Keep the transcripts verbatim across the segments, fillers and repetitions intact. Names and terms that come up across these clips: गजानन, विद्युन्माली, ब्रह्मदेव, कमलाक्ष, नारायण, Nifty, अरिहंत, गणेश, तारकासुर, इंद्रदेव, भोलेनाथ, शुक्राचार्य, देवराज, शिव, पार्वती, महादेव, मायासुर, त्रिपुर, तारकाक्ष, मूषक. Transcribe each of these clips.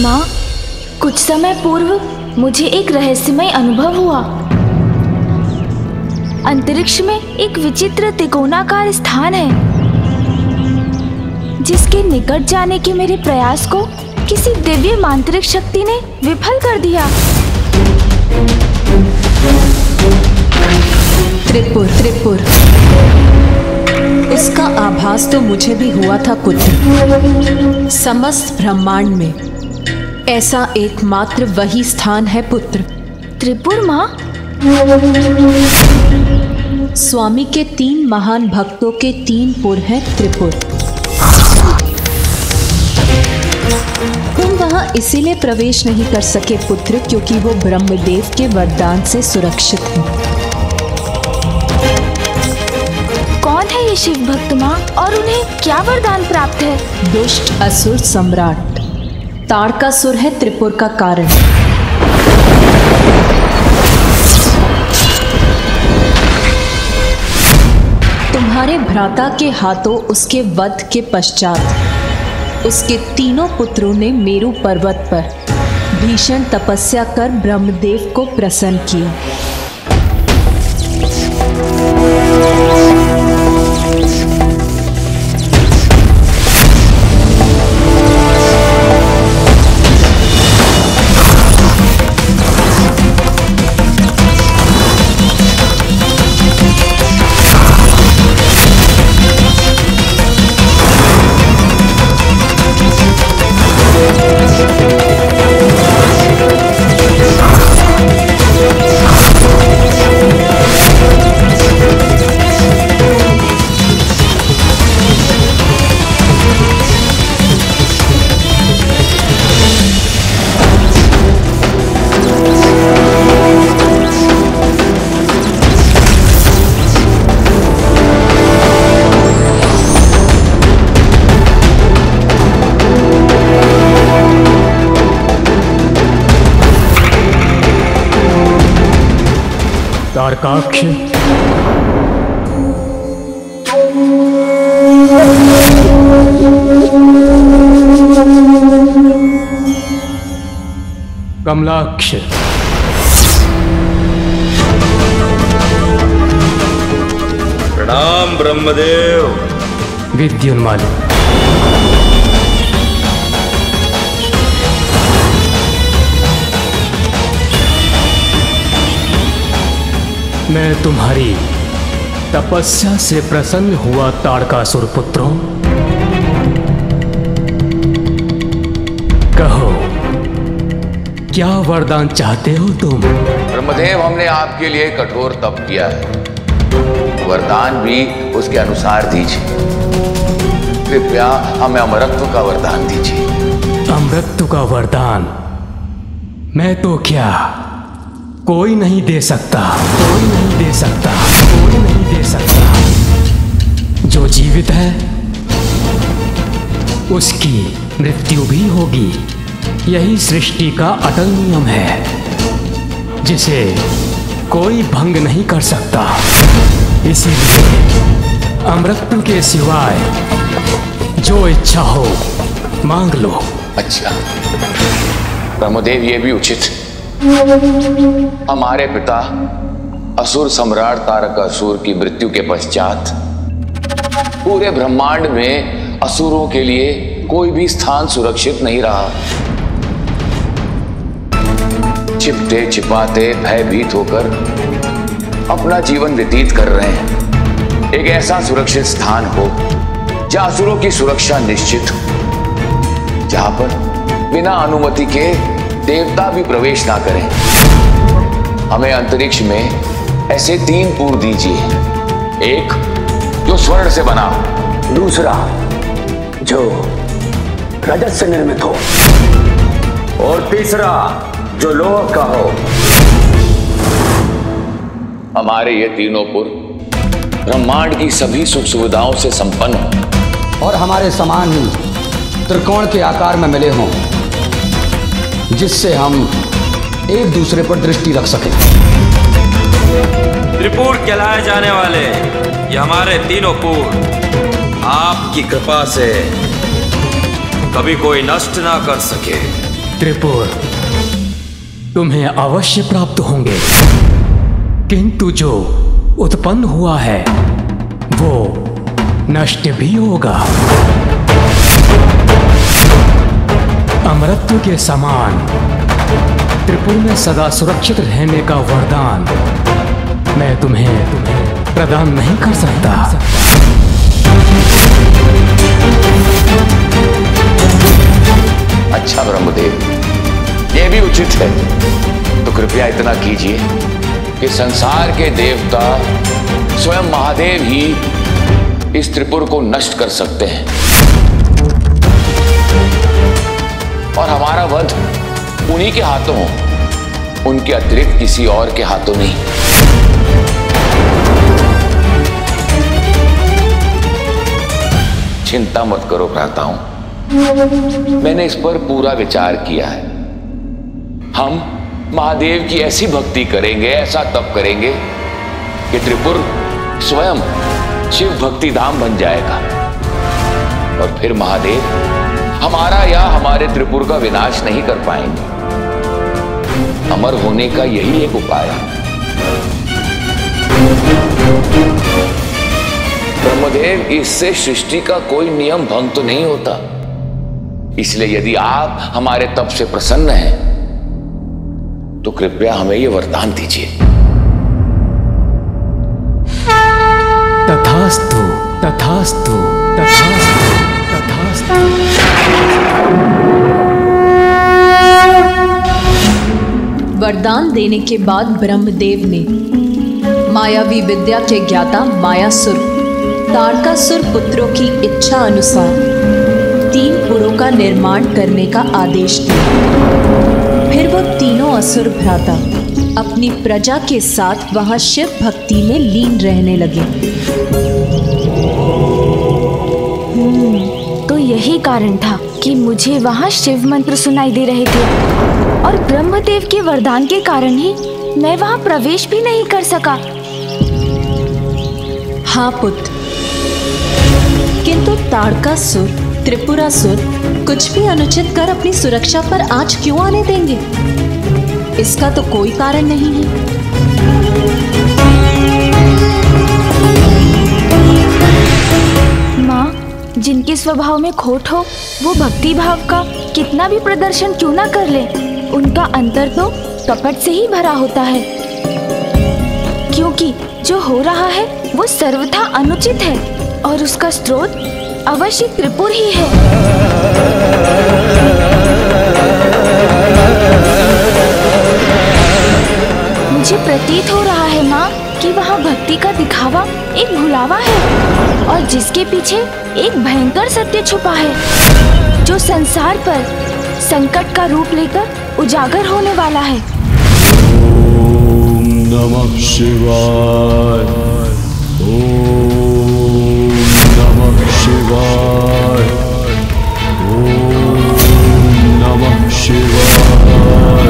माँ, कुछ समय पूर्व मुझे एक रहस्यमय अनुभव हुआ। अंतरिक्ष में एक विचित्र तिकोनाकार स्थान है, जिसके निकट जाने के मेरे प्रयास को किसी दिव्य मांत्रिक शक्ति ने विफल कर दिया। त्रिपुर त्रिपुर इसका आभास तो मुझे भी हुआ था। पुत्र, समस्त ब्रह्मांड में ऐसा एकमात्र वही स्थान है पुत्र। त्रिपुर माँ? स्वामी के तीन महान भक्तों के तीन पुर हैं त्रिपुर। तुम वहाँ इसीलिए प्रवेश नहीं कर सके पुत्र, क्योंकि वो ब्रह्मदेव के वरदान से सुरक्षित हैं। शिव भक्त माँ, और उन्हें क्या वरदान प्राप्त है? दुष्ट असुर सम्राट तारकासुर है त्रिपुर का कारण। तुम्हारे भ्राता के हाथों उसके वध के पश्चात उसके तीनों पुत्रों ने मेरु पर्वत पर भीषण तपस्या कर ब्रह्मदेव को प्रसन्न किया। तारकाक्ष, कमलाक्ष, प्रणाम ब्रह्मदेव। विद्युन्माली, मैं तुम्हारी तपस्या से प्रसन्न हुआ तारकासुर पुत्रों। कहो, क्या वरदान चाहते हो तुम? ब्रह्मदेव, हमने आपके लिए कठोर तप किया है, वरदान भी उसके अनुसार दीजिए। कृपया हमें अमरत्व का वरदान दीजिए। अमरत्व का वरदान मैं तो क्या कोई नहीं दे सकता, कोई नहीं दे सकता, कोई नहीं दे सकता। जो जीवित है उसकी मृत्यु भी होगी, यही सृष्टि का अटल नियम है, जिसे कोई भंग नहीं कर सकता। इसीलिए अमृत के सिवाय जो इच्छा हो मांग लो। अच्छा ब्रह्मदेव, ये भी उचित। हमारे पिता असुर सम्राट तारकासुर की मृत्यु के पश्चात पूरे ब्रह्मांड में असुरों के लिए कोई भी स्थान सुरक्षित नहीं रहा। छिपते छिपाते भयभीत होकर अपना जीवन व्यतीत कर रहे हैं। एक ऐसा सुरक्षित स्थान हो जहां असुरों की सुरक्षा निश्चित हो, जहां पर बिना अनुमति के देवता भी प्रवेश ना करें। हमें अंतरिक्ष में ऐसे तीन पुर दीजिए। एक जो स्वर्ण से बना हो, दूसरा जो रजत से निर्मित हो, और तीसरा जो लोह का हो। हमारे ये तीनों पुर ब्रह्मांड की सभी सुख सुविधाओं से संपन्न हो और हमारे समान ही त्रिकोण के आकार में मिले हों, जिससे हम एक दूसरे पर दृष्टि रख सकें। त्रिपुर कहलाए जाने वाले ये हमारे तीनों पुर आपकी कृपा से कभी कोई नष्ट ना कर सके। त्रिपुर तुम्हें अवश्य प्राप्त होंगे, किंतु जो उत्पन्न हुआ है वो नष्ट भी होगा। अमृत्यु के समान त्रिपुर में सदा सुरक्षित रहने का वरदान मैं तुम्हें तुम्हें प्रदान नहीं कर सकता। अच्छा ब्रह्मदेव, ये भी उचित है, तो कृपया इतना कीजिए कि संसार के देवता स्वयं महादेव ही इस त्रिपुर को नष्ट कर सकते हैं और हमारा वध उन्हीं के हाथों हो, उनके अतिरिक्त किसी और के हाथों नहीं। चिंता मत करो भ्राताओं, मैंने इस पर पूरा विचार किया है। हम महादेव की ऐसी भक्ति करेंगे, ऐसा तप करेंगे कि त्रिपुर स्वयं शिव भक्ति धाम बन जाएगा और फिर महादेव हमारा या हमारे त्रिपुर का विनाश नहीं कर पाएंगे। अमर होने का यही एक उपाय है। ब्रह्मदेव, इससे सृष्टि का कोई नियम भंग तो नहीं होता, इसलिए यदि आप हमारे तप से प्रसन्न हैं तो कृपया हमें यह वरदान दीजिए। तथास्तु तथास्तु तथास्तु तथास्तु। वरदान देने के बाद ब्रह्मदेव ने मायावी विद्या के ज्ञाता मायासुर, तारकासुर पुत्रों की इच्छा अनुसार तीन पुरों का निर्माण करने का आदेश दिया। फिर वह तीनों असुर भ्राता अपनी प्रजा के साथ वहां शिव भक्ति में लीन रहने लगे। तो यही कारण था कि मुझे वहाँ शिव मंत्र सुनाई दे रहे थे और ब्रह्मदेव के वरदान के कारण ही मैं वहाँ प्रवेश भी नहीं कर सका। हाँ पुत्र, किंतु तारकासुर, त्रिपुरासुर कुछ भी अनुचित कर अपनी सुरक्षा पर आंच क्यों आने देंगे? इसका तो कोई कारण नहीं है। माँ, जिनके स्वभाव में खोट हो वो भक्ति भाव का कितना भी प्रदर्शन क्यों ना कर ले, उनका अंतर तो कपट से ही भरा होता है, क्योंकि जो हो रहा है वो सर्वथा अनुचित है और उसका स्रोत अवश्य त्रिपुर ही है। मुझे प्रतीत हो रहा है माँ कि वहाँ भक्ति का दिखावा एक भुलावा है और जिसके पीछे एक भयंकर सत्य छुपा है जो संसार पर संकट का रूप लेकर उजागर होने वाला है। ओम नमः शिवाय, ओम नमः शिवाय, ओम नमः शिवाय।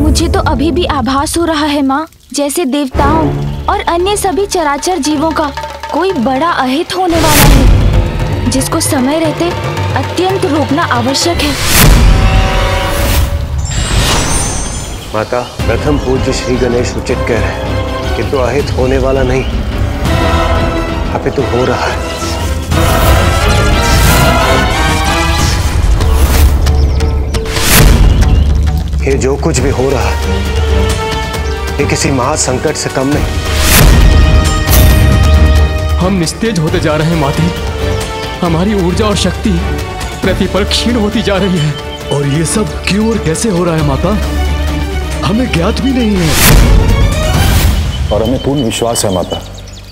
मुझे तो अभी भी आभास हो रहा है माँ, जैसे देवताओं और अन्य सभी चराचर जीवों का कोई बड़ा अहित होने वाला है जिसको समय रहते अत्यंत रोकना आवश्यक है। माता, प्रथम पूज्य श्री गणेश उचित कह रहे हैं, किंतु अहित होने वाला नहीं, अभी तो हो रहा है। ये जो कुछ भी हो रहा है ये किसी महासंकट से कम नहीं। हम निस्तेज होते जा रहे हैं माता, हमारी ऊर्जा और शक्ति प्रतिपल क्षीण होती जा रही है। और ये सब क्यों और कैसे हो रहा है माता, हमें ज्ञात भी नहीं है। और हमें पूर्ण विश्वास है माता,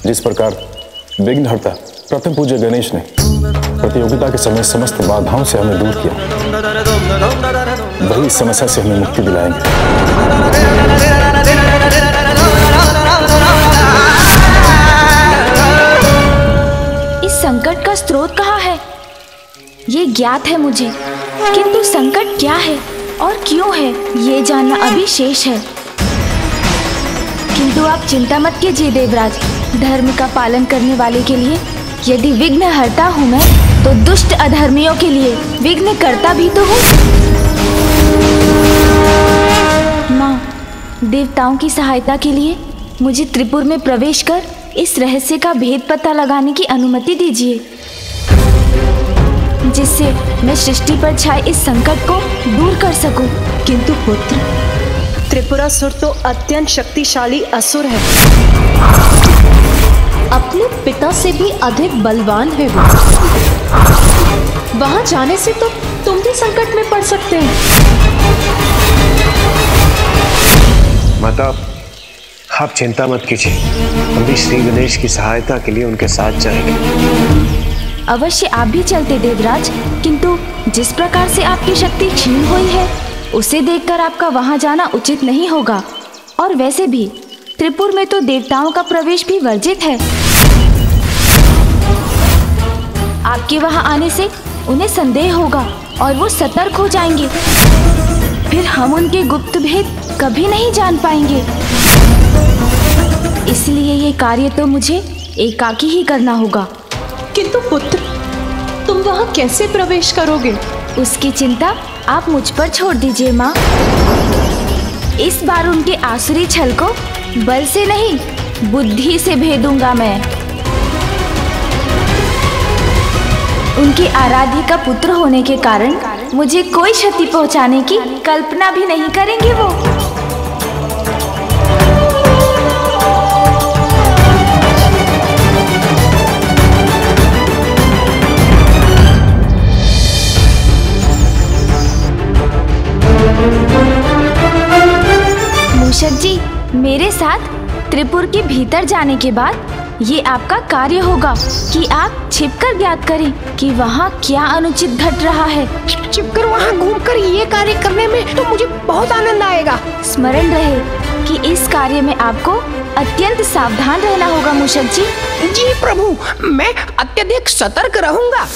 जिस प्रकार विघ्नहर्ता प्रथम पूज्य गणेश ने प्रतियोगिता के समय समस्त बाधाओं से हमें दूर किया, वही इस समस्या से हमें मुक्ति दिलाएंगे। इस संकट का स्रोत कहाँ है ये ज्ञात है मुझे, किंतु संकट क्या है और क्यों है ये जानना अभी शेष है। किंतु आप चिंता मत कीजिए देवराज, धर्म का पालन करने वाले के लिए यदि विघ्न हरता हूँ मैं, तो दुष्ट अधर्मियों के लिए विघ्न करता भी तो हूँ। माँ, देवताओं की सहायता के लिए मुझे त्रिपुर में प्रवेश कर इस रहस्य का भेद पता लगाने की अनुमति दीजिए, जिससे मैं सृष्टि पर छाए इस संकट को दूर कर सकूं। किंतु पुत्र, त्रिपुरासुर तो अत्यंत शक्तिशाली असुर है, अपने पिता से भी अधिक बलवान है वो। वहां जाने से तो तुम भी संकट में पड़ सकते हैं। माता, आप चिंता मत कीजिए, हम भी श्री गणेश की सहायता के लिए उनके साथ जाएंगे। अवश्य आप भी चलते देवराज, किंतु जिस प्रकार से आपकी शक्ति क्षीण हुई है उसे देखकर आपका वहां जाना उचित नहीं होगा, और वैसे भी त्रिपुर में तो देवताओं का प्रवेश भी वर्जित है। आपके वहां आने से उन्हें संदेह होगा और वो सतर्क हो जाएंगे, फिर हम उनके गुप्त भेद कभी नहीं जान पाएंगे। इसलिए ये कार्य तो मुझे एकाकी ही करना होगा। किंतु पुत्र, तुम वहां कैसे प्रवेश करोगे? उसकी चिंता आप मुझ पर छोड़ दीजिए माँ। इस बार उनके आसुरी छल को बल से नहीं, बुद्धि से भेदूंगा मैं। उनके आराध्य का पुत्र होने के कारण मुझे कोई क्षति पहुँचाने की कल्पना भी नहीं करेंगे वो। मूषक जी, मेरे साथ त्रिपुर के भीतर जाने के बाद ये आपका कार्य होगा कि आप छिपकर ज्ञात करें कि वहाँ क्या अनुचित घट रहा है। छिपकर वहाँ घूमकर ये कार्य करने में तो मुझे बहुत आनंद आएगा। स्मरण रहे कि इस कार्य में आपको अत्यंत सावधान रहना होगा मूषक जी। जी प्रभु, मैं अत्यधिक सतर्क रहूँगा।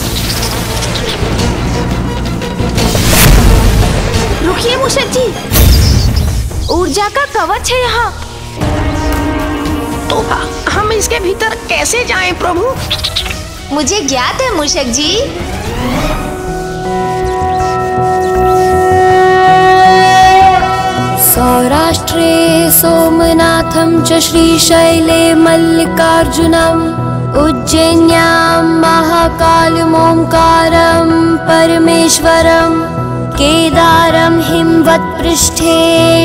रुकिए मूषक जी, ऊर्जा का कवच है यहाँ। तो हम इसके भीतर कैसे जाएं प्रभु? मुझे ज्ञात है मूषक जी। सौराष्ट्रे सोमनाथम च श्रीशैले मल्लिकार्जुनम उज्जैन्यां महाकालम् ओंकारं परमेश्वरम् केदारं हिमवत् पृष्ठे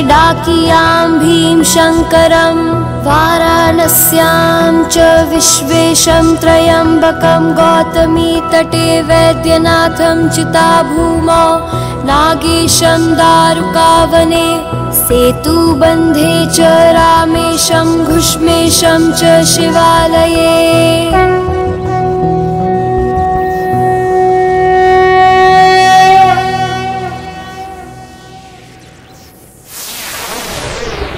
डाकियां भीम शंकरं वाराणस्यां च विश्वेशं त्रयंबकं गौतमी तटे वैद्यनाथं चिताभूमौ नागेशं दारुकावने सेतुबन्धे च रामेशं घुष्मेशं च शिवालये।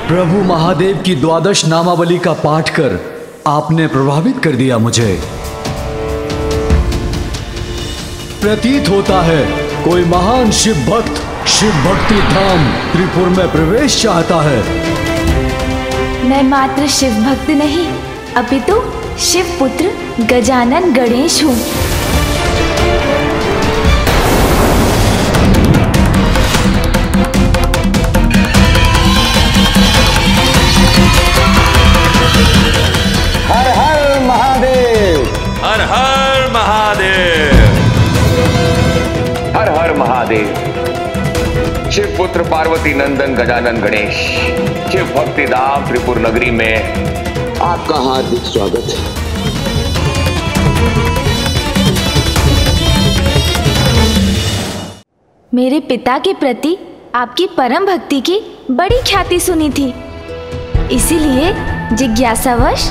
प्रभु महादेव की द्वादश नामावली का पाठ कर आपने प्रभावित कर दिया। मुझे प्रतीत होता है कोई महान शिव भक्त शिव भक्ति धाम त्रिपुर में प्रवेश चाहता है। मैं मात्र शिव भक्त नहीं, अपितु शिव पुत्र गजानन गणेश हूँ। हर हर महादेव, हर हर महादेव। शिव पुत्र पार्वती नंदन गजानन गणेश शिव भक्ति धाम त्रिपुर नगरी में आपका हार्दिक स्वागत है। मेरे पिता के प्रति आपकी परम भक्ति की बड़ी ख्याति सुनी थी, इसीलिए जिज्ञासावश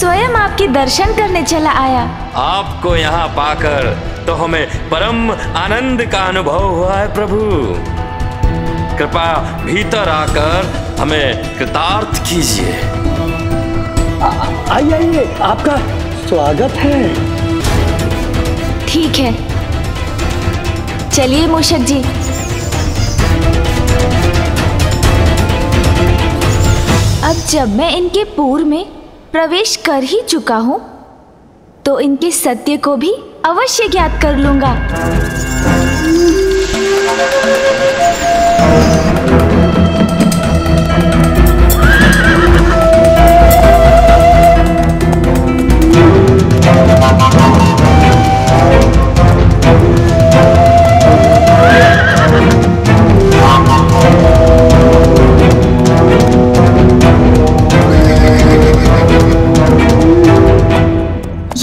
स्वयं आपके दर्शन करने चला आया। आपको यहाँ पाकर तो हमें परम आनंद का अनुभव हुआ है प्रभु। कृपा भीतर आकर हमें कृतार्थ कीजिए। आइए आइए, आपका स्वागत है। ठीक है, चलिए मूषक जी। अब जब मैं इनके पूर्व में प्रवेश कर ही चुका हूं तो इनके सत्य को भी अवश्य ज्ञात कर लूंगा।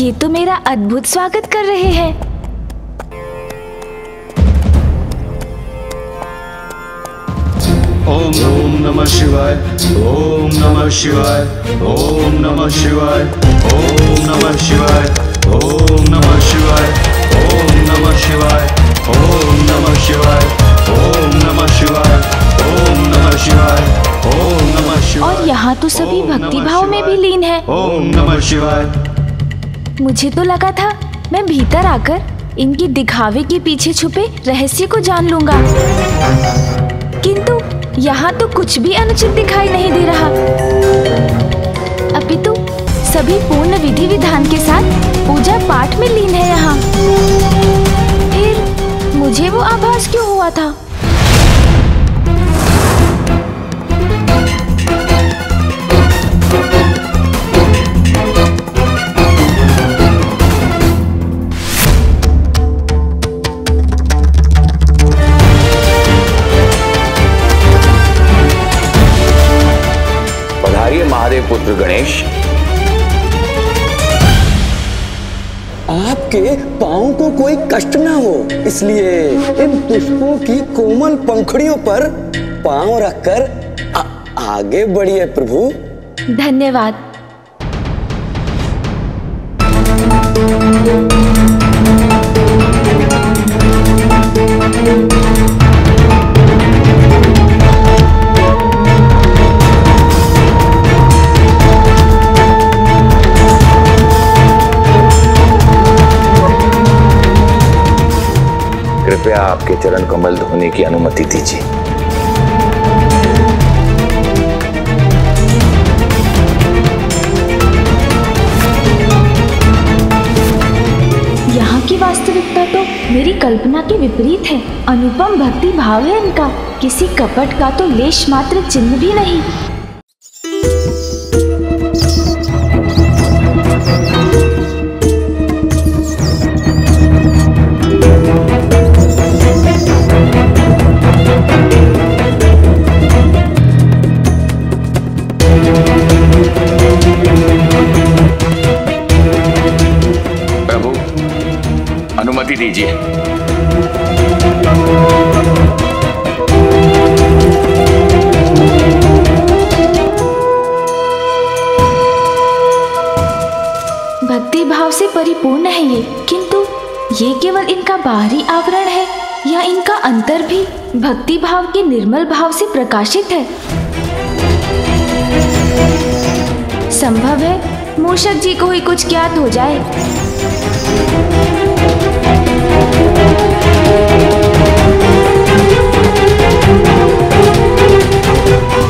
ये तो मेरा अद्भुत स्वागत कर रहे हैं। ओम ओम नमः शिवाय, ओम नमः शिवाय, ओम नमः शिवाय, ओम नमः शिवाय, ओम नमः शिवाय, ओम नमः शिवाय, ओम नमः शिवाय, ओम नमः शिवाय, ओम नमः शिवाय, ओम नमः शिवाय। और यहाँ तो सभी भक्ति भाव में भी लीन है। ओम नमः शिवाय। मुझे तो लगा था मैं भीतर आकर इनके दिखावे के पीछे छुपे रहस्य को जान लूंगा, किंतु यहाँ तो कुछ भी अनुचित दिखाई नहीं दे रहा। अपितु सभी पूर्ण विधि विधान के साथ पूजा पाठ में लीन है यहाँ। फिर मुझे वो आभास क्यों हुआ था? पुत्र गणेश, आपके पांव को कोई कष्ट ना हो इसलिए इन पुष्पों की कोमल पंखड़ियों पर पांव रखकर आ, आगे बढ़िए प्रभु। धन्यवाद। कृपया आपके चरण कमल धोने की अनुमति दीजिए। यहाँ की वास्तविकता तो मेरी कल्पना के विपरीत है। अनुपम भक्ति भाव है इनका, किसी कपट का तो लेश मात्र चिन्ह भी नहीं। दीजिए। भक्ति भाव से परिपूर्ण है ये, किंतु ये केवल इनका बाहरी आवरण है या इनका अंतर भी भक्ति भाव के निर्मल भाव से प्रकाशित है? संभव है मूषक जी को ही कुछ ज्ञात हो जाए।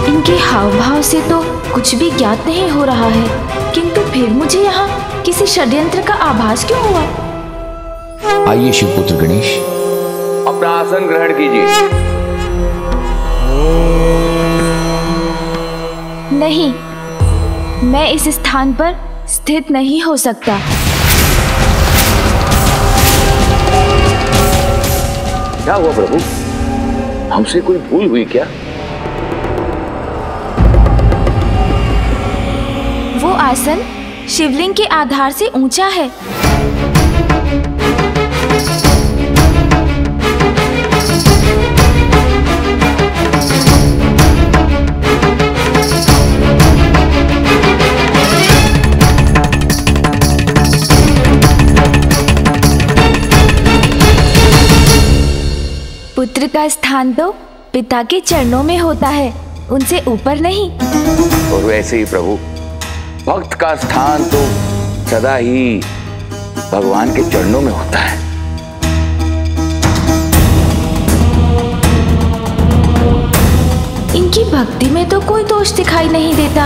इनके हाव भाव से तो कुछ भी ज्ञात नहीं हो रहा है, किंतु फिर मुझे यहाँ किसी षड्यंत्र का आभास क्यों हुआ? आइए शिवपुत्र गणेश, अपना आसन ग्रहण कीजिए। नहीं, मैं इस स्थान पर स्थित नहीं हो सकता। क्या हुआ प्रभु, हमसे कोई भूल हुई क्या? वो आसन शिवलिंग के आधार से ऊंचा है। पुत्र का स्थान तो पिता के चरणों में होता है, उनसे ऊपर नहीं। और वैसे ही प्रभु, भक्त का स्थान तो सदा ही भगवान के चरणों में होता है। इनकी की भक्ति में तो कोई दोष दिखाई नहीं देता,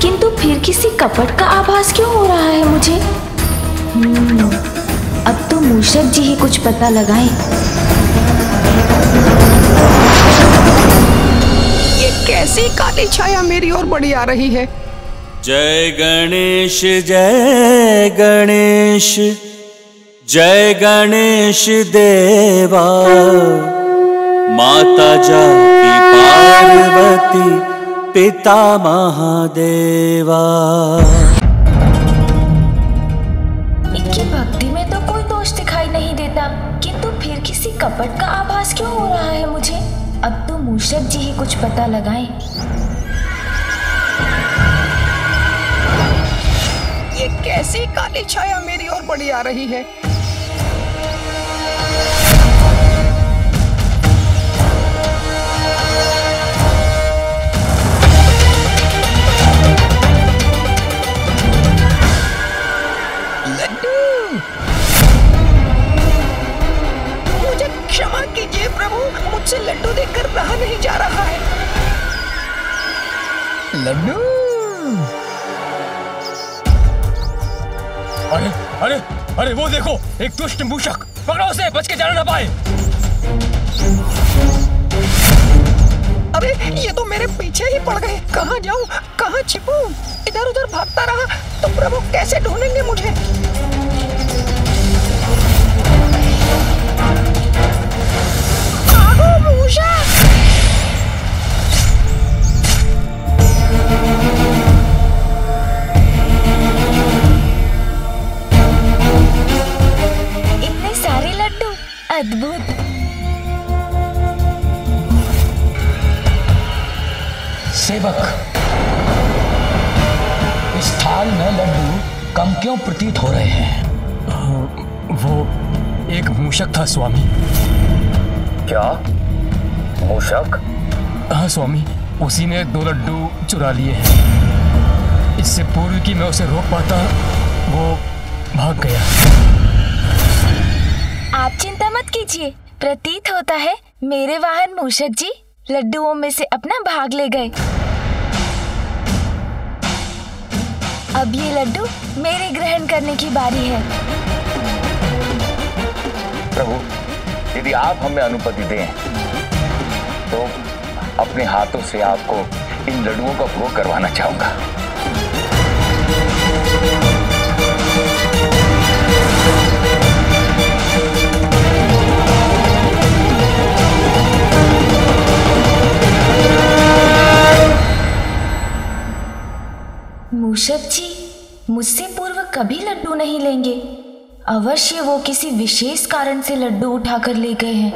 किंतु फिर किसी कपट का आभास क्यों हो रहा है मुझे? अब तो मूषक जी ही कुछ पता लगाएं। ये कैसी काली छाया मेरी ओर बढ़ी आ रही है? जय गणेश जय गणेश जय गणेश देवा, माता जानकी पार्वती पिता महादेवा। इनकी भक्ति में तो कोई दोष दिखाई नहीं देता, किंतु फिर किसी कपट का आभास क्यों हो रहा है मुझे? अब तो मूषक जी ही कुछ पता लगाएं। ये कैसी काली छाया मेरी ओर बढ़ी आ रही है? लड्डू देखकर रहा नहीं जा रहा है। लड्डू, अरे अरे अरे वो देखो, एक दुष्ट मूषक, पकड़ो उसे, बच के जाना ना पाए। अरे ये तो मेरे पीछे ही पड़ गए, कहाँ जाऊं कहाँ छिपूं, इधर उधर भागता रहा तो प्रभु कैसे ढूंढेंगे मुझे? इतने सारे लड्डू, अद्भुत। सेवक, इस थाल में लड्डू कम क्यों प्रतीत हो रहे हैं? वो एक मूषक था स्वामी। क्या मूषक? हाँ स्वामी, उसी ने दो लड्डू चुरा लिए हैं। इससे पूर्व कि मैं उसे रोक पाता, वो भाग गया। आप चिंता मत कीजिए, प्रतीत होता है मेरे वाहन मूषक जी लड्डुओं में से अपना भाग ले गए। अब ये लड्डू मेरे ग्रहण करने की बारी है। प्रभु, यदि आप हमें अनुमति दें तो अपने हाथों से आपको इन लड्डुओं का भोग करवाना चाहूंगा। मूषक जी मुझसे पूर्व कभी लड्डू नहीं लेंगे, अवश्य वो किसी विशेष कारण से लड्डू उठाकर ले गए हैं।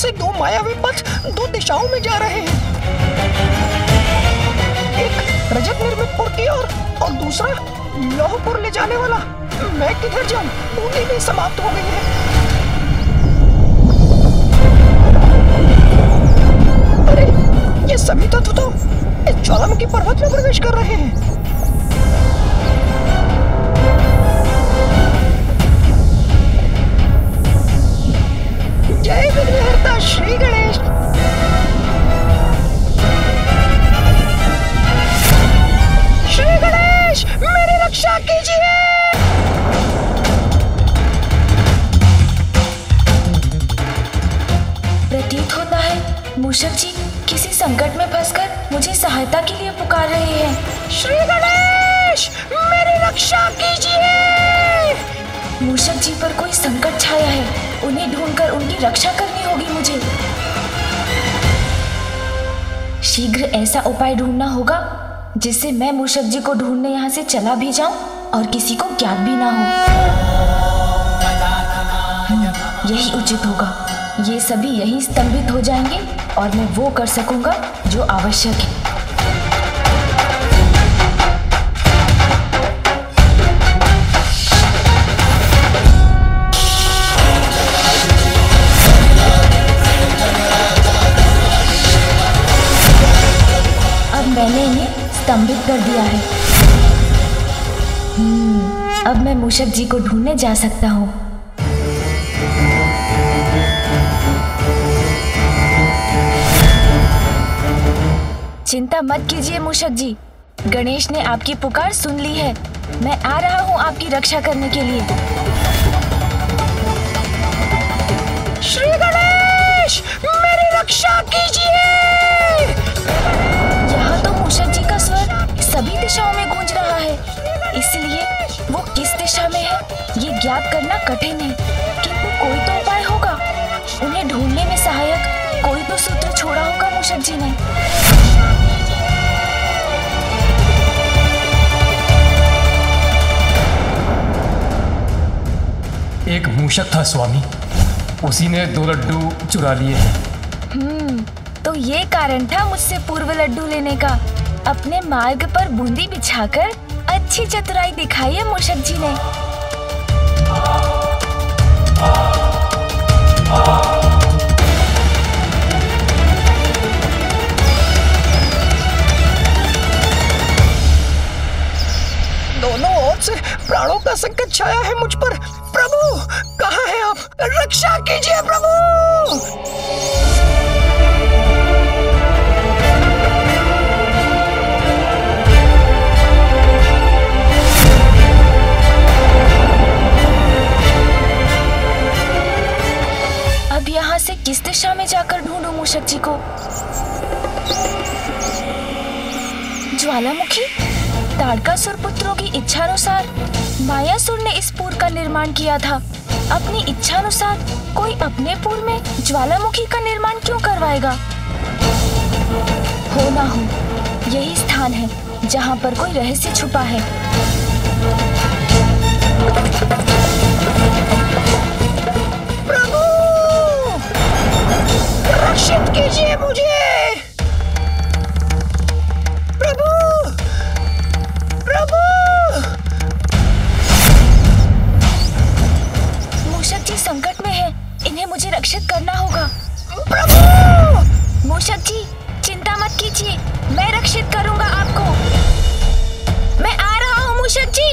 से दो मायावी पथ दो दिशाओं में जा रहे हैं, एक रजत निर्मित पुर की ओर और दूसरा लौहपुर ले जाने वाला। मैं किधर जाऊं? पूरी में समाप्त हो गई है। अरे ये सभी तत्व तो इस ज्वालामुखी पर्वत में प्रवेश कर रहे हैं। जय विघ्नहर्ता श्री गणेश। श्री गणेश मेरी रक्षा कीजिए। प्रतीत होता है मूषक जी किसी संकट में फंसकर मुझे सहायता के लिए पुकार रहे हैं। श्री गणेश मेरी रक्षा कीजिए। मूषक जी पर कोई संकट छाया है, उन्हें ढूंढकर उनकी रक्षा करनी होगी मुझे। शीघ्र ऐसा उपाय ढूंढना होगा जिससे मैं मूषक जी को ढूंढने यहाँ से चला भी जाऊं और किसी को ज्ञात भी ना हो। यही उचित होगा। ये सभी यहीं स्तंभित हो जाएंगे और मैं वो कर सकूंगा जो आवश्यक है। मैंने इन्हें स्तंभित कर दिया है। हम्म, अब मैं मूषक जी को ढूंढने जा सकता हूँ। चिंता मत कीजिए मूषक जी, गणेश ने आपकी पुकार सुन ली है। मैं आ रहा हूँ आपकी रक्षा करने के लिए। श्री गणेश मेरी रक्षा कीजिए। यहाँ तो मूषक जी का स्वर सभी दिशाओं में गूंज रहा है, इसलिए वो किस दिशा में है ये ज्ञात करना कठिन है। किंतु कोई तो उपाय होगा। उन्हें ढूंढने में सहायक कोई तो सूत्र छोड़ा होगा मूषक जी ने। एक मूषक था स्वामी, उसी ने दो लड्डू चुरा लिए हैं। हम्म, तो ये कारण था मुझसे पूर्व लड्डू लेने का। अपने मार्ग पर बूंदी बिछाकर अच्छी चतुराई दिखाई है मूषक जी ने। दोनों ओर से प्राणों का संकट छाया है मुझ पर। प्रभु कहाँ हैं आप? रक्षा कीजिए प्रभु। अब यहाँ से किस दिशा में जाकर ढूंढूं मूषक जी को? ज्वालामुखी? तारकासुर पुत्रों की इच्छानुसार मायासुर ने इस पूर का निर्माण किया था। अपनी इच्छानुसार कोई अपने पूर में ज्वालामुखी का निर्माण क्यों करवाएगा? हो ना हो, यही स्थान है जहाँ पर कोई रहस्य छुपा है। प्रभु रक्षित कीजिए मुझे। संकट में है, इन्हें मुझे रक्षित करना होगा। प्रभु! मूषक जी चिंता मत कीजिए, मैं रक्षित करूंगा आपको। मैं आ रहा हूँ मूषक जी।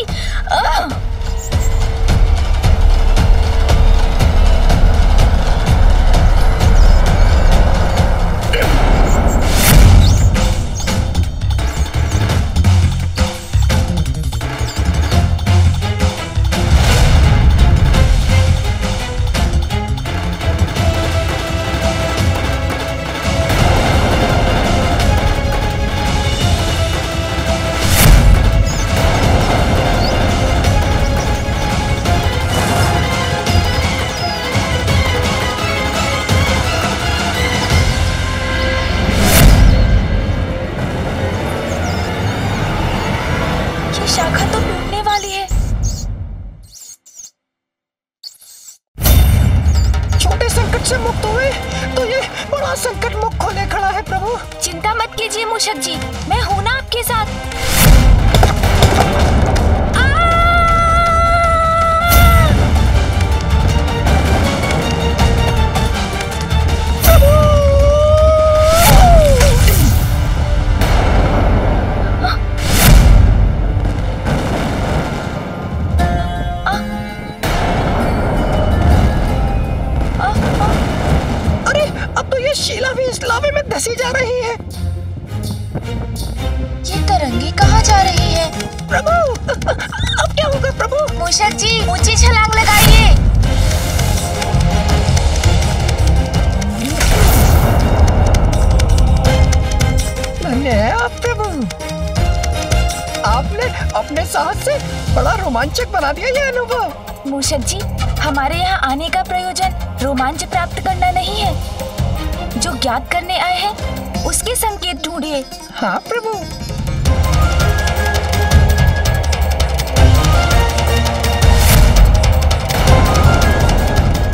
मूषक जी, हमारे यहाँ आने का प्रयोजन रोमांच प्राप्त करना नहीं है। जो ज्ञात करने आए हैं उसके संकेत ढूंढिए। हाँ प्रभु।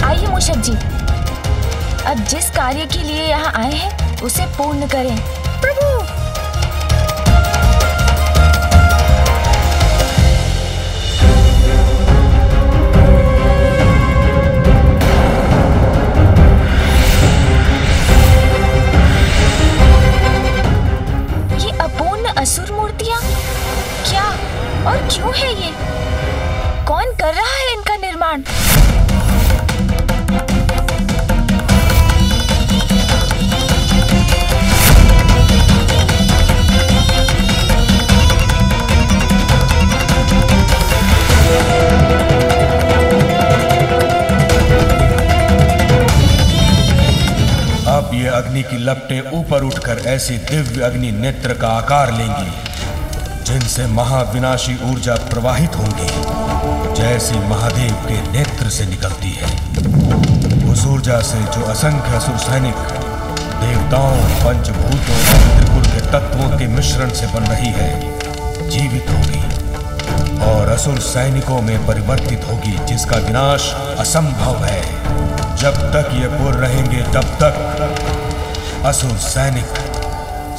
आइए मूषक जी, अब जिस कार्य के लिए यहाँ आए हैं उसे पूर्ण करें। प्रभु और क्यों है ये? कौन कर रहा है इनका निर्माण? अब ये अग्नि की लपटें ऊपर उठकर ऐसे दिव्य अग्नि नेत्र का आकार लेंगी जिनसे महाविनाशी ऊर्जा प्रवाहित होंगी, जैसे महादेव के नेत्र से निकलती है। उस ऊर्जा से जो असंख्य असुर सैनिक, देवताओं, पंचभूतों और त्रिपुर के तत्वों के मिश्रण से बन रही है, जीवित होगी और असुर सैनिकों में परिवर्तित होगी, जिसका विनाश असंभव है। जब तक ये पुर रहेंगे तब तक असुर सैनिक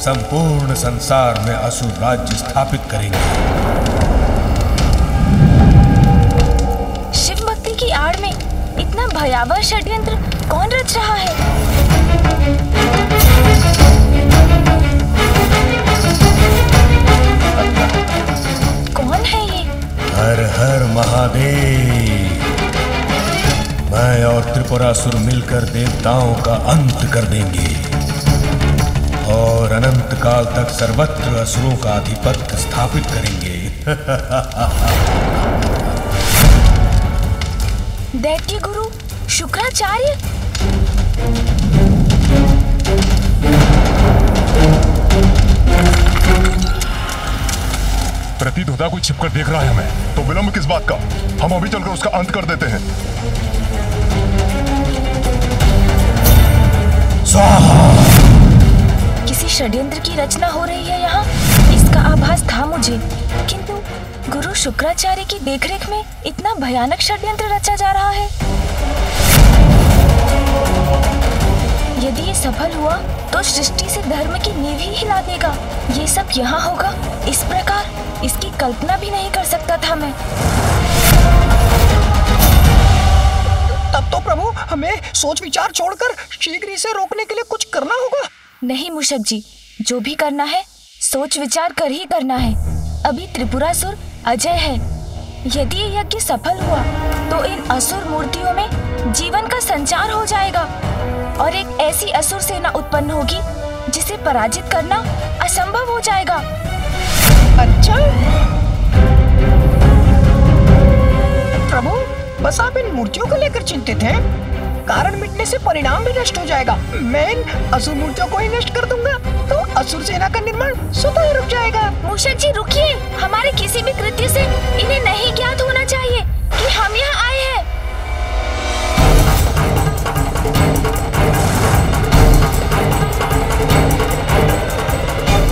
संपूर्ण संसार में असुर राज्य स्थापित करेंगे। शिव भक्ति की आड़ में इतना भयावह षड्यंत्र कौन रच रहा है? कौन है ये? हर हर महादेव। मैं और त्रिपुरासुर मिलकर देवताओं का अंत कर देंगे और अनंत काल तक सर्वत्र असुरों का आधिपत्य स्थापित करेंगे। दैत्य गुरु शुक्राचार्य? प्रतीत होता कोई छिपकर देख रहा है हमें, तो विलंब किस बात का? हम अभी चलकर उसका अंत कर देते हैं। किसी षड्यंत्र की रचना हो रही है यहाँ, इसका आभास था मुझे, किंतु गुरु शुक्राचार्य की देखरेख में इतना भयानक षड्यंत्र रचा जा रहा है। यदि ये सफल हुआ तो सृष्टि से धर्म की नींव ही हिला देगा। ये सब यहाँ होगा इस प्रकार, इसकी कल्पना भी नहीं कर सकता था मैं। तब तो प्रभु हमें सोच विचार छोड़कर शीघ्र इसे रोकने के लिए कुछ करना होगा। नहीं मूषक जी, जो भी करना है सोच विचार कर ही करना है। अभी त्रिपुरासुर अजय है। यदि यज्ञ सफल हुआ तो इन असुर मूर्तियों में जीवन का संचार हो जाएगा और एक ऐसी असुर सेना उत्पन्न होगी जिसे पराजित करना असंभव हो जाएगा। अच्छा प्रभु, बस आप इन मूर्तियों को लेकर चिंतित हैं? कारण मिटने से परिणाम भी नष्ट हो जाएगा। मैं इन असुर मूर्तियों को ही नष्ट कर दूंगा तो असुर सेना का निर्माण स्वतः रुक जाएगा। मूषक जी रुकिए, हमारे किसी भी कृत्य से इन्हें नहीं ज्ञात होना चाहिए कि हम यहाँ आए हैं।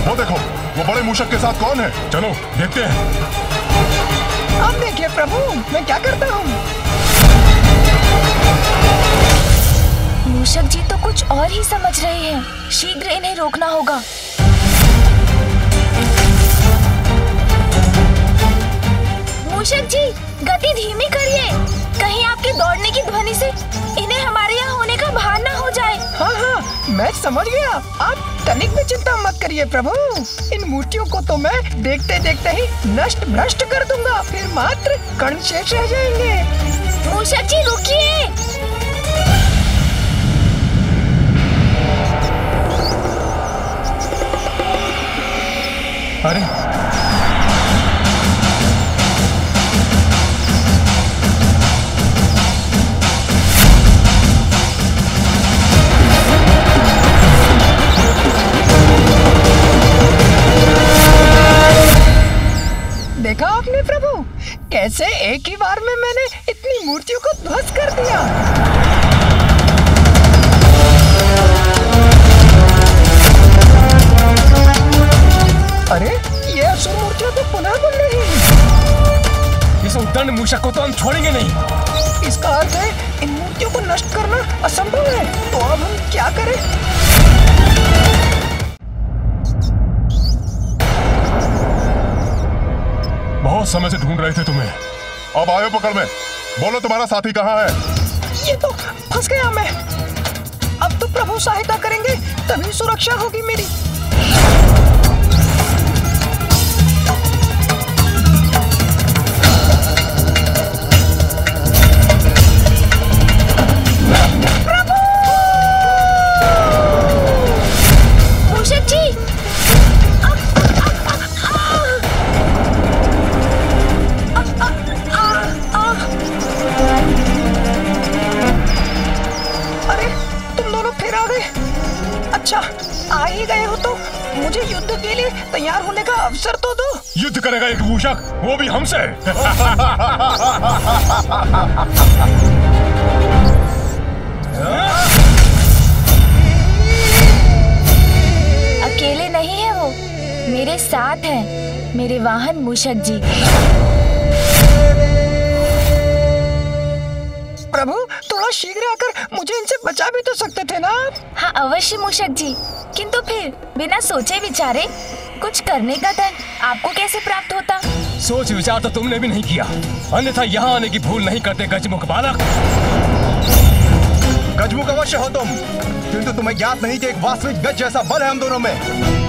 वो देखो, वो बड़े मूषक के साथ कौन है? चलो देखते हैं। आप देखिए प्रभु मैं क्या करता हूँ। मूषक जी तो कुछ और ही समझ रहे हैं, शीघ्र इन्हें रोकना होगा। मूषक जी गति धीमी करिए, कहीं आपके दौड़ने की ध्वनि से इन्हें हमारे यहाँ होने का भान न हो जाए। हाँ हाँ मैं समझ गया, आप तनिक भी चिंता मत करिए प्रभु। इन मूर्तियों को तो मैं देखते देखते ही नष्ट भ्रष्ट कर दूंगा, फिर मात्र कण शेष रह जाएंगे। मूषक जी रुकिए। अरे देखा आपने प्रभु, कैसे एक ही बार में मैंने इतनी मूर्तियों को ध्वस्त कर दिया। अरे ये असुर मूर्तियां तो पुनः बन रही हैं। इस उद्दंड मूषक को तो हम छोड़ेंगे नहीं। इसका अर्थ है इन मूर्तियों को नष्ट करना असंभव है, तो अब हम क्या करें? बहुत समय से ढूंढ रहे थे तुम्हें, अब आयो पकड़ में। बोलो तुम्हारा साथी कहाँ है? ये तो फंस गया मैं। अब तो प्रभु सहायता करेंगे तभी सुरक्षा होगी मेरी। मुझे युद्ध के लिए तैयार होने का अवसर तो दो। युद्ध करेगा एक मूषक, वो भी हमसे। अकेले नहीं है वो, मेरे साथ है मेरे वाहन मूषक जी। प्रभु थोड़ा शीघ्र आकर मुझे इनसे बचा भी तो सकते थे ना। हाँ अवश्य मूषक जी, किंतु फिर बिना सोचे विचारे कुछ करने का धन आपको कैसे प्राप्त होता? सोच विचार तो तुमने भी नहीं किया, अन्यथा यहाँ आने की भूल नहीं करते गजमुख बालक। गजमुख अवश्य हो तुम, किंतु तुम्हें ज्ञात नहीं कि एक वास्तविक गज जैसा बल है हम दोनों में।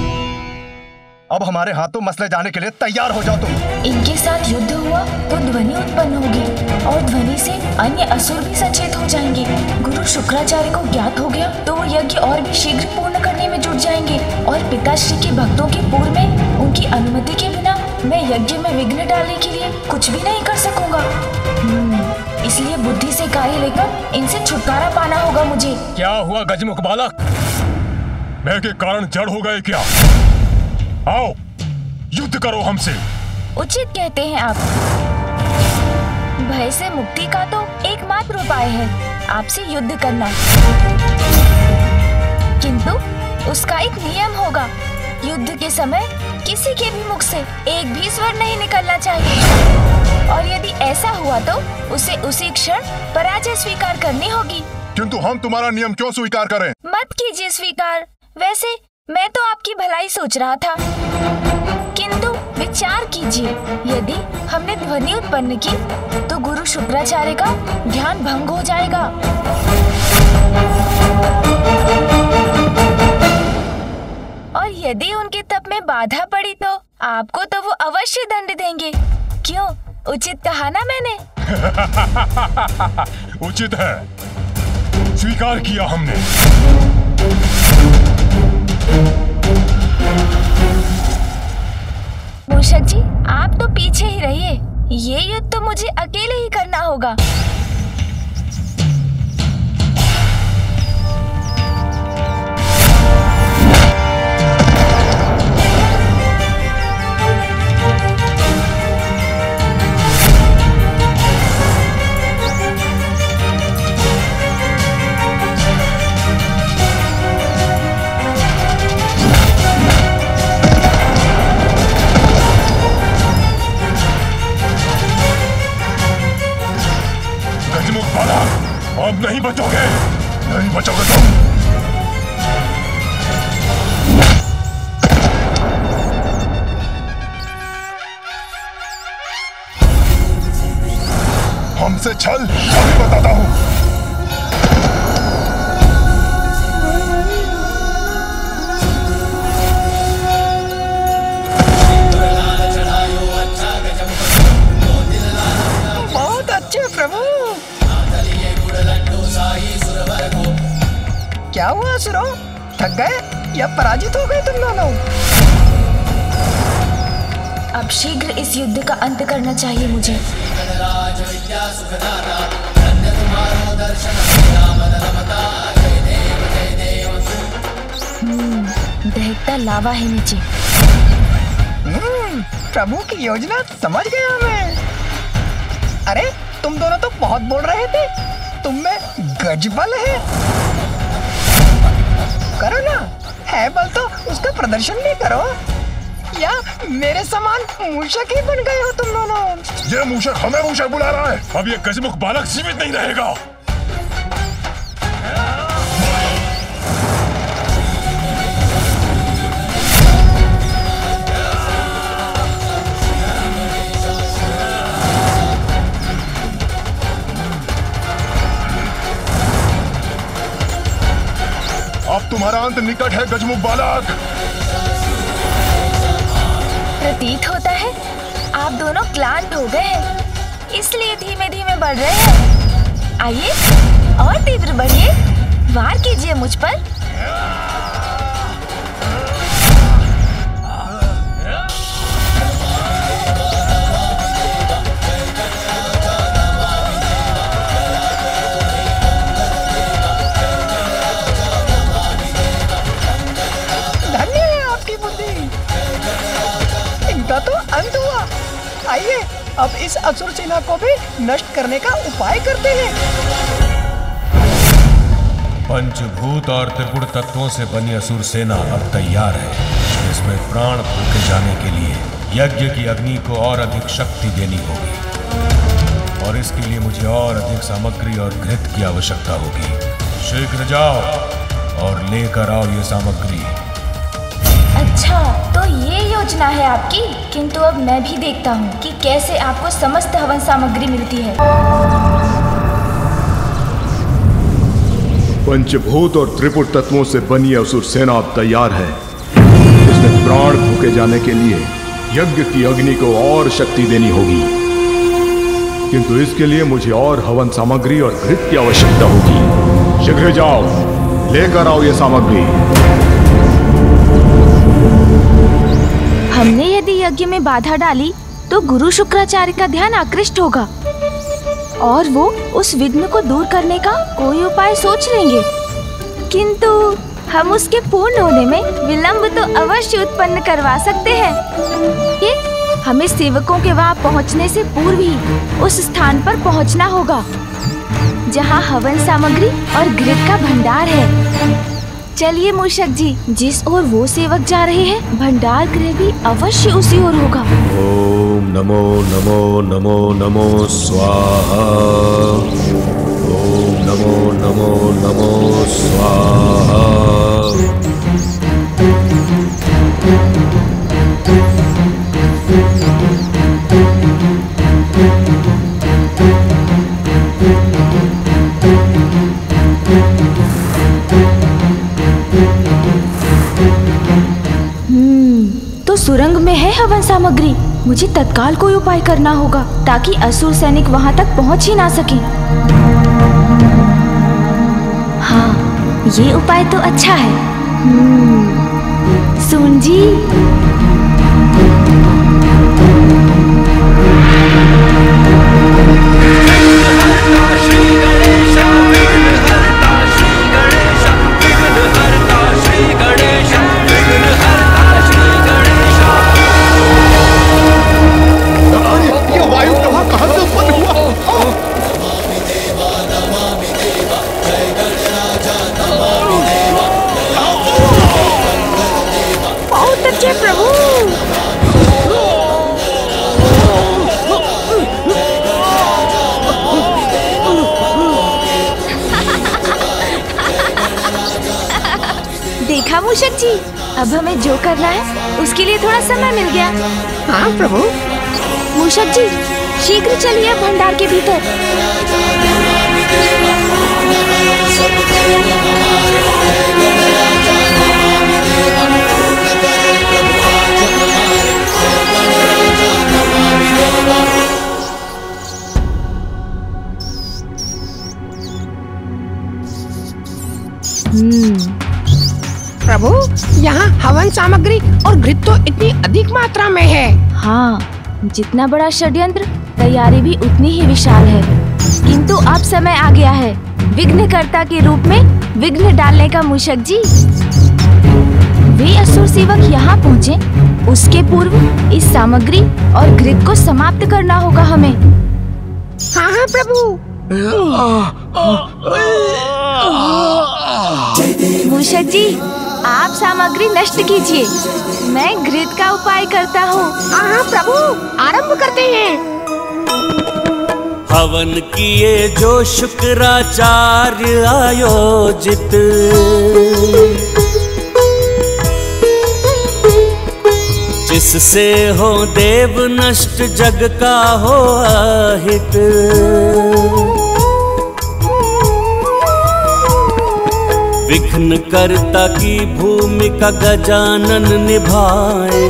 अब हमारे हाथों मसले जाने के लिए तैयार हो जाओ तुम। इनके साथ युद्ध हुआ तो ध्वनि उत्पन्न होगी और ध्वनि से अन्य असुर भी सचेत हो जाएंगे। गुरु शुक्राचार्य को ज्ञात हो गया तो वो यज्ञ और भी शीघ्र पूर्ण करने में जुट जाएंगे और पिताश्री के भक्तों के पूर्व में उनकी अनुमति के बिना मैं यज्ञ में विघ्न डालने के लिए कुछ भी नहीं कर सकूंगा। इसलिए बुद्धि से कार्य लेकर इनसे छुटकारा पाना होगा मुझे। क्या हुआ गजमुख बालक, मैं के कारण जड़ हो गए क्या? आओ युद्ध करो हमसे। उचित कहते हैं आप, भय से मुक्ति का तो एकमात्र उपाय है आपसे युद्ध करना, किंतु उसका एक नियम होगा। युद्ध के समय किसी के भी मुख से एक भी स्वर नहीं निकलना चाहिए और यदि ऐसा हुआ तो उसे उसी क्षण पराजय स्वीकार करनी होगी। किंतु हम तुम्हारा नियम क्यों स्वीकार करें? मत कीजिए स्वीकार, वैसे मैं तो आपकी भलाई सोच रहा था, किंतु विचार कीजिए यदि हमने ध्वनि उत्पन्न की तो गुरु शुक्राचार्य का ध्यान भंग हो जाएगा। और यदि उनके तप में बाधा पड़ी तो आपको तो वो अवश्य दंड देंगे। क्यों, उचित कहा ना मैंने? उचित है, स्वीकार किया हमने। मूषक जी आप तो पीछे ही रहिए, ये युद्ध तो मुझे अकेले ही करना होगा। अब नहीं बचोगे, नहीं बचोगे तुम। हमसे छल अभी बताता हूँ। बहुत अच्छे प्रभु। क्या हुआ असुरों, थक गए या पराजित हो गए तुम दोनों? अब शीघ्र इस युद्ध का अंत करना चाहिए मुझे। हम्म, दहकता लावा है नीचे। हम्म, प्रभु की योजना समझ गया मैं। अरे तुम दोनों तो बहुत बोल रहे थे, तुम में गजबल है। करो ना, है बल तो उसका प्रदर्शन भी करो। या मेरे समान मूषक ही बन गए हो तुम दोनों। ये मूषक हमें मूषक बुला रहा है, अब ये गजमुख बालक सीमित नहीं रहेगा। अब तुम्हारा अंत निकट है गजमुख बालक। प्रतीत होता है आप दोनों क्लांत हो गए हैं, इसलिए धीमे धीमे बढ़ रहे हैं। आइए और तीव्र बढ़िए, वार कीजिए मुझ पर। तो अंत हुआ। आइए अब इस असुर सेना को भी नष्ट करने का उपाय करते हैं। पंचभूत और त्रिपुर तत्वों से बनी असुर सेना अब तैयार है। इसमें प्राण फूके जाने के लिए यज्ञ की अग्नि को और अधिक शक्ति देनी होगी और इसके लिए मुझे और अधिक सामग्री और घृत की आवश्यकता होगी। शीघ्र जाओ और लेकर आओ ये सामग्री। अच्छा, तो ये योजना है आपकी, किंतु अब मैं भी देखता हूँ कि कैसे आपको समस्त हवन सामग्री मिलती है। पंचभूत और त्रिपुर तत्वों से बनी असुर सेना अब तैयार है। इसमें प्राण फूके जाने के लिए यज्ञ की अग्नि को और शक्ति देनी होगी, किंतु इसके लिए मुझे और हवन सामग्री और घृत की आवश्यकता होगी। शीघ्र जाओ, लेकर आओ ये सामग्री। हमने यदि यज्ञ में बाधा डाली तो गुरु शुक्राचार्य का ध्यान आकृष्ट होगा और वो उस विघ्न को दूर करने का कोई उपाय सोच लेंगे, किंतु हम उसके पूर्ण होने में विलंब तो अवश्य उत्पन्न करवा सकते हैं। ये हमें सेवकों के वहाँ पहुँचने से पूर्व ही उस स्थान पर पहुँचना होगा जहाँ हवन सामग्री और घृत का भंडार है। चलिए मूषक जी, जिस ओर वो सेवक जा रहे हैं भंडार गृह भी अवश्य उसी ओर होगा। ओम नमो नमो नमो नमो स्वाहा। ओम नमो नमो नमो स्वाहा। सुरंग में है हवन सामग्री। मुझे तत्काल कोई उपाय करना होगा ताकि असुर सैनिक वहां तक पहुंच ही ना सके। हाँ, ये उपाय तो अच्छा है। हम्म, सुन जी, मूषक जी, अब हमें जो करना है उसके लिए थोड़ा समय मिल गया। हाँ प्रभु। मूषक जी, शीघ्र चलिए भंडार के भीतर। हम्म, प्रभु, यहाँ हवन सामग्री और घृत तो इतनी अधिक मात्रा में है। हाँ, जितना बड़ा षड्यंत्र तैयारी भी उतनी ही विशाल है, किंतु अब समय आ गया है विघ्नकर्ता के रूप में विघ्न डालने का। मूषक जी, वे असुर सेवक यहाँ पहुँचे उसके पूर्व इस सामग्री और घृत को समाप्त करना होगा हमें। हाँ हाँ प्रभु। मूषक जी, आप सामग्री नष्ट कीजिए, मैं घृत का उपाय करता हूँ। हाँ प्रभु, आरंभ करते हैं। हवन किए जो शुक्राचार्य आयोजित, जिससे हो देव नष्ट जग का हो अहित, विघ्न करता की भूमिका गजानन निभाए,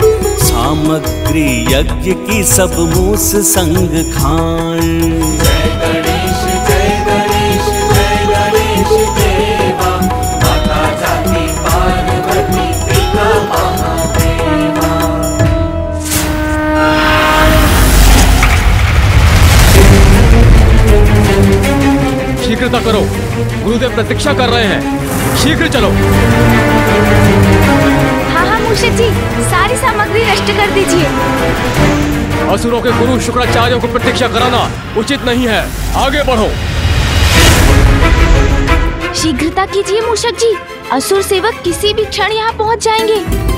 सामग्री यज्ञ की सब मूस संग खाए। जय गणेश, जय गणेश, जय गणेश देवा, माता जाति पार्वती पिता महादेवा। शीघ्रता करो, गुरुदेव प्रतीक्षा कर रहे हैं, शीघ्र चलो। हाँ हाँ मूषक जी, सारी सामग्री नष्ट कर दीजिए। असुरों के गुरु शुक्राचार्यों को प्रतीक्षा कराना उचित नहीं है, आगे बढ़ो। शीघ्रता कीजिए मूषक जी, असुर सेवक किसी भी क्षण यहाँ पहुँच जाएंगे।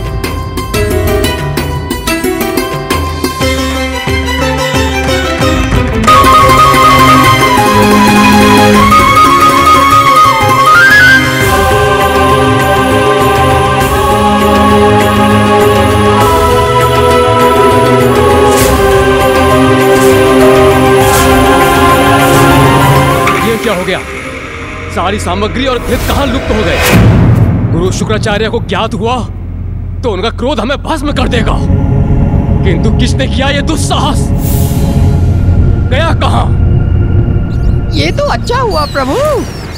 क्या हो गया? सारी सामग्री और भेद कहाँ लुप्त हो गए? गुरु शुक्राचार्य को ज्ञात हुआ तो उनका क्रोध हमें भस्म कर देगा, किंतु किसने किया ये दुस्साहस? गया कहाँ? ये तो अच्छा हुआ प्रभु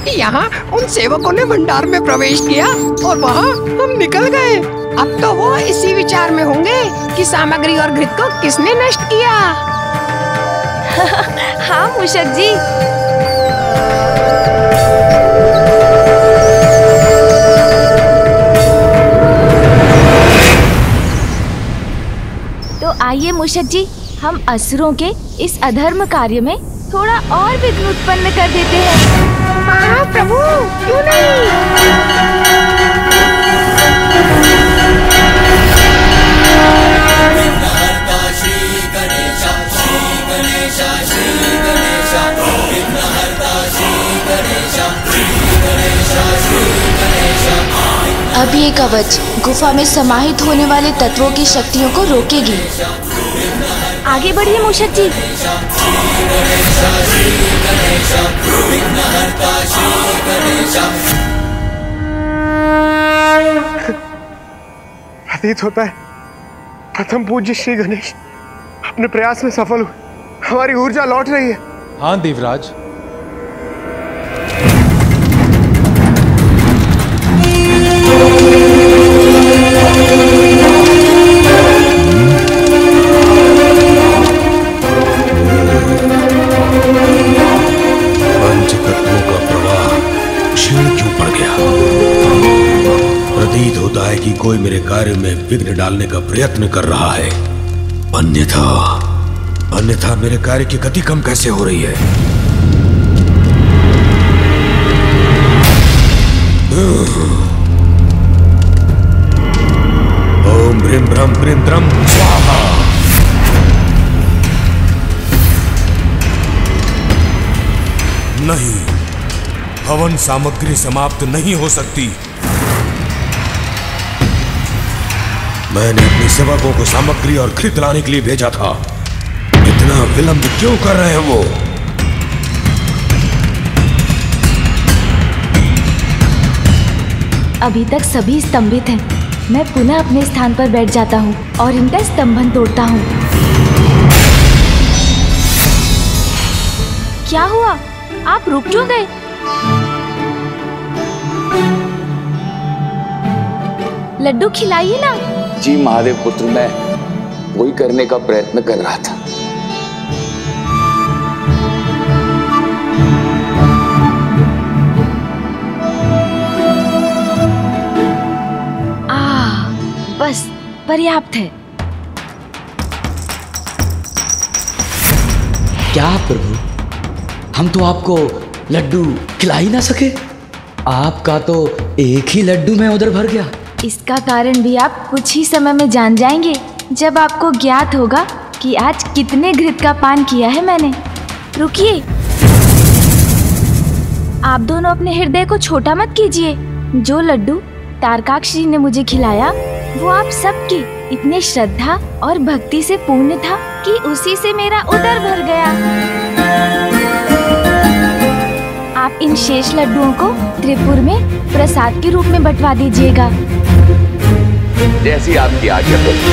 कि यहाँ उन सेवकों ने भंडार में प्रवेश किया और वहाँ हम निकल गए। अब तो वो इसी विचार में होंगे कि सामग्री और घृत को किसने नष्ट किया। हाँ मूषक जी, तो आइए मूषक जी, हम असुरों के इस अधर्म कार्य में थोड़ा और विघ्न उत्पन्न कर देते हैं। हाँ प्रभु, क्यों नहीं। अब ये कवच गुफा में समाहित होने वाले तत्वों की शक्तियों को रोकेगी। आगे बढ़िए मूषक जी। प्रतीत होता है प्रथम पूज्य श्री गणेश अपने प्रयास में सफल हुए, हमारी ऊर्जा लौट रही है। हाँ देवराज, कि कोई मेरे कार्य में विघ्न डालने का प्रयत्न कर रहा है, अन्यथा अन्यथा मेरे कार्य की गति कम कैसे हो रही है? ओम ब्रीम ब्रम ब्रीम ब्रम स्वाहा। नहीं, हवन सामग्री समाप्त नहीं हो सकती। मैंने अपने सेवकों को सामग्री और घृत लाने के लिए भेजा था, इतना विलंब क्यों कर रहे हैं वो? अभी तक सभी स्तंभित हैं। मैं पुनः अपने स्थान पर बैठ जाता हूँ और इनका स्तंभन तोड़ता हूँ। क्या हुआ, आप रुक क्यों गए? लड्डू खिलाइए ना। जी महादेव पुत्र, मैं वही करने का प्रयत्न कर रहा था। आ, बस पर्याप्त है। क्या प्रभु, हम तो आपको लड्डू खिला ही ना सके, आपका तो एक ही लड्डू में उधर भर गया। इसका कारण भी आप कुछ ही समय में जान जाएंगे, जब आपको ज्ञात होगा कि आज कितने घृत का पान किया है मैंने। रुकिए, आप दोनों अपने हृदय को छोटा मत कीजिए। जो लड्डू तारकाक्ष जी ने मुझे खिलाया वो आप सबकी इतने श्रद्धा और भक्ति से पूर्ण था कि उसी से मेरा उदर भर गया। आप इन शेष लड्डुओं को त्रिपुर में प्रसाद के रूप में बंटवा दीजिएगा, जैसी आपकी आज्ञा हो।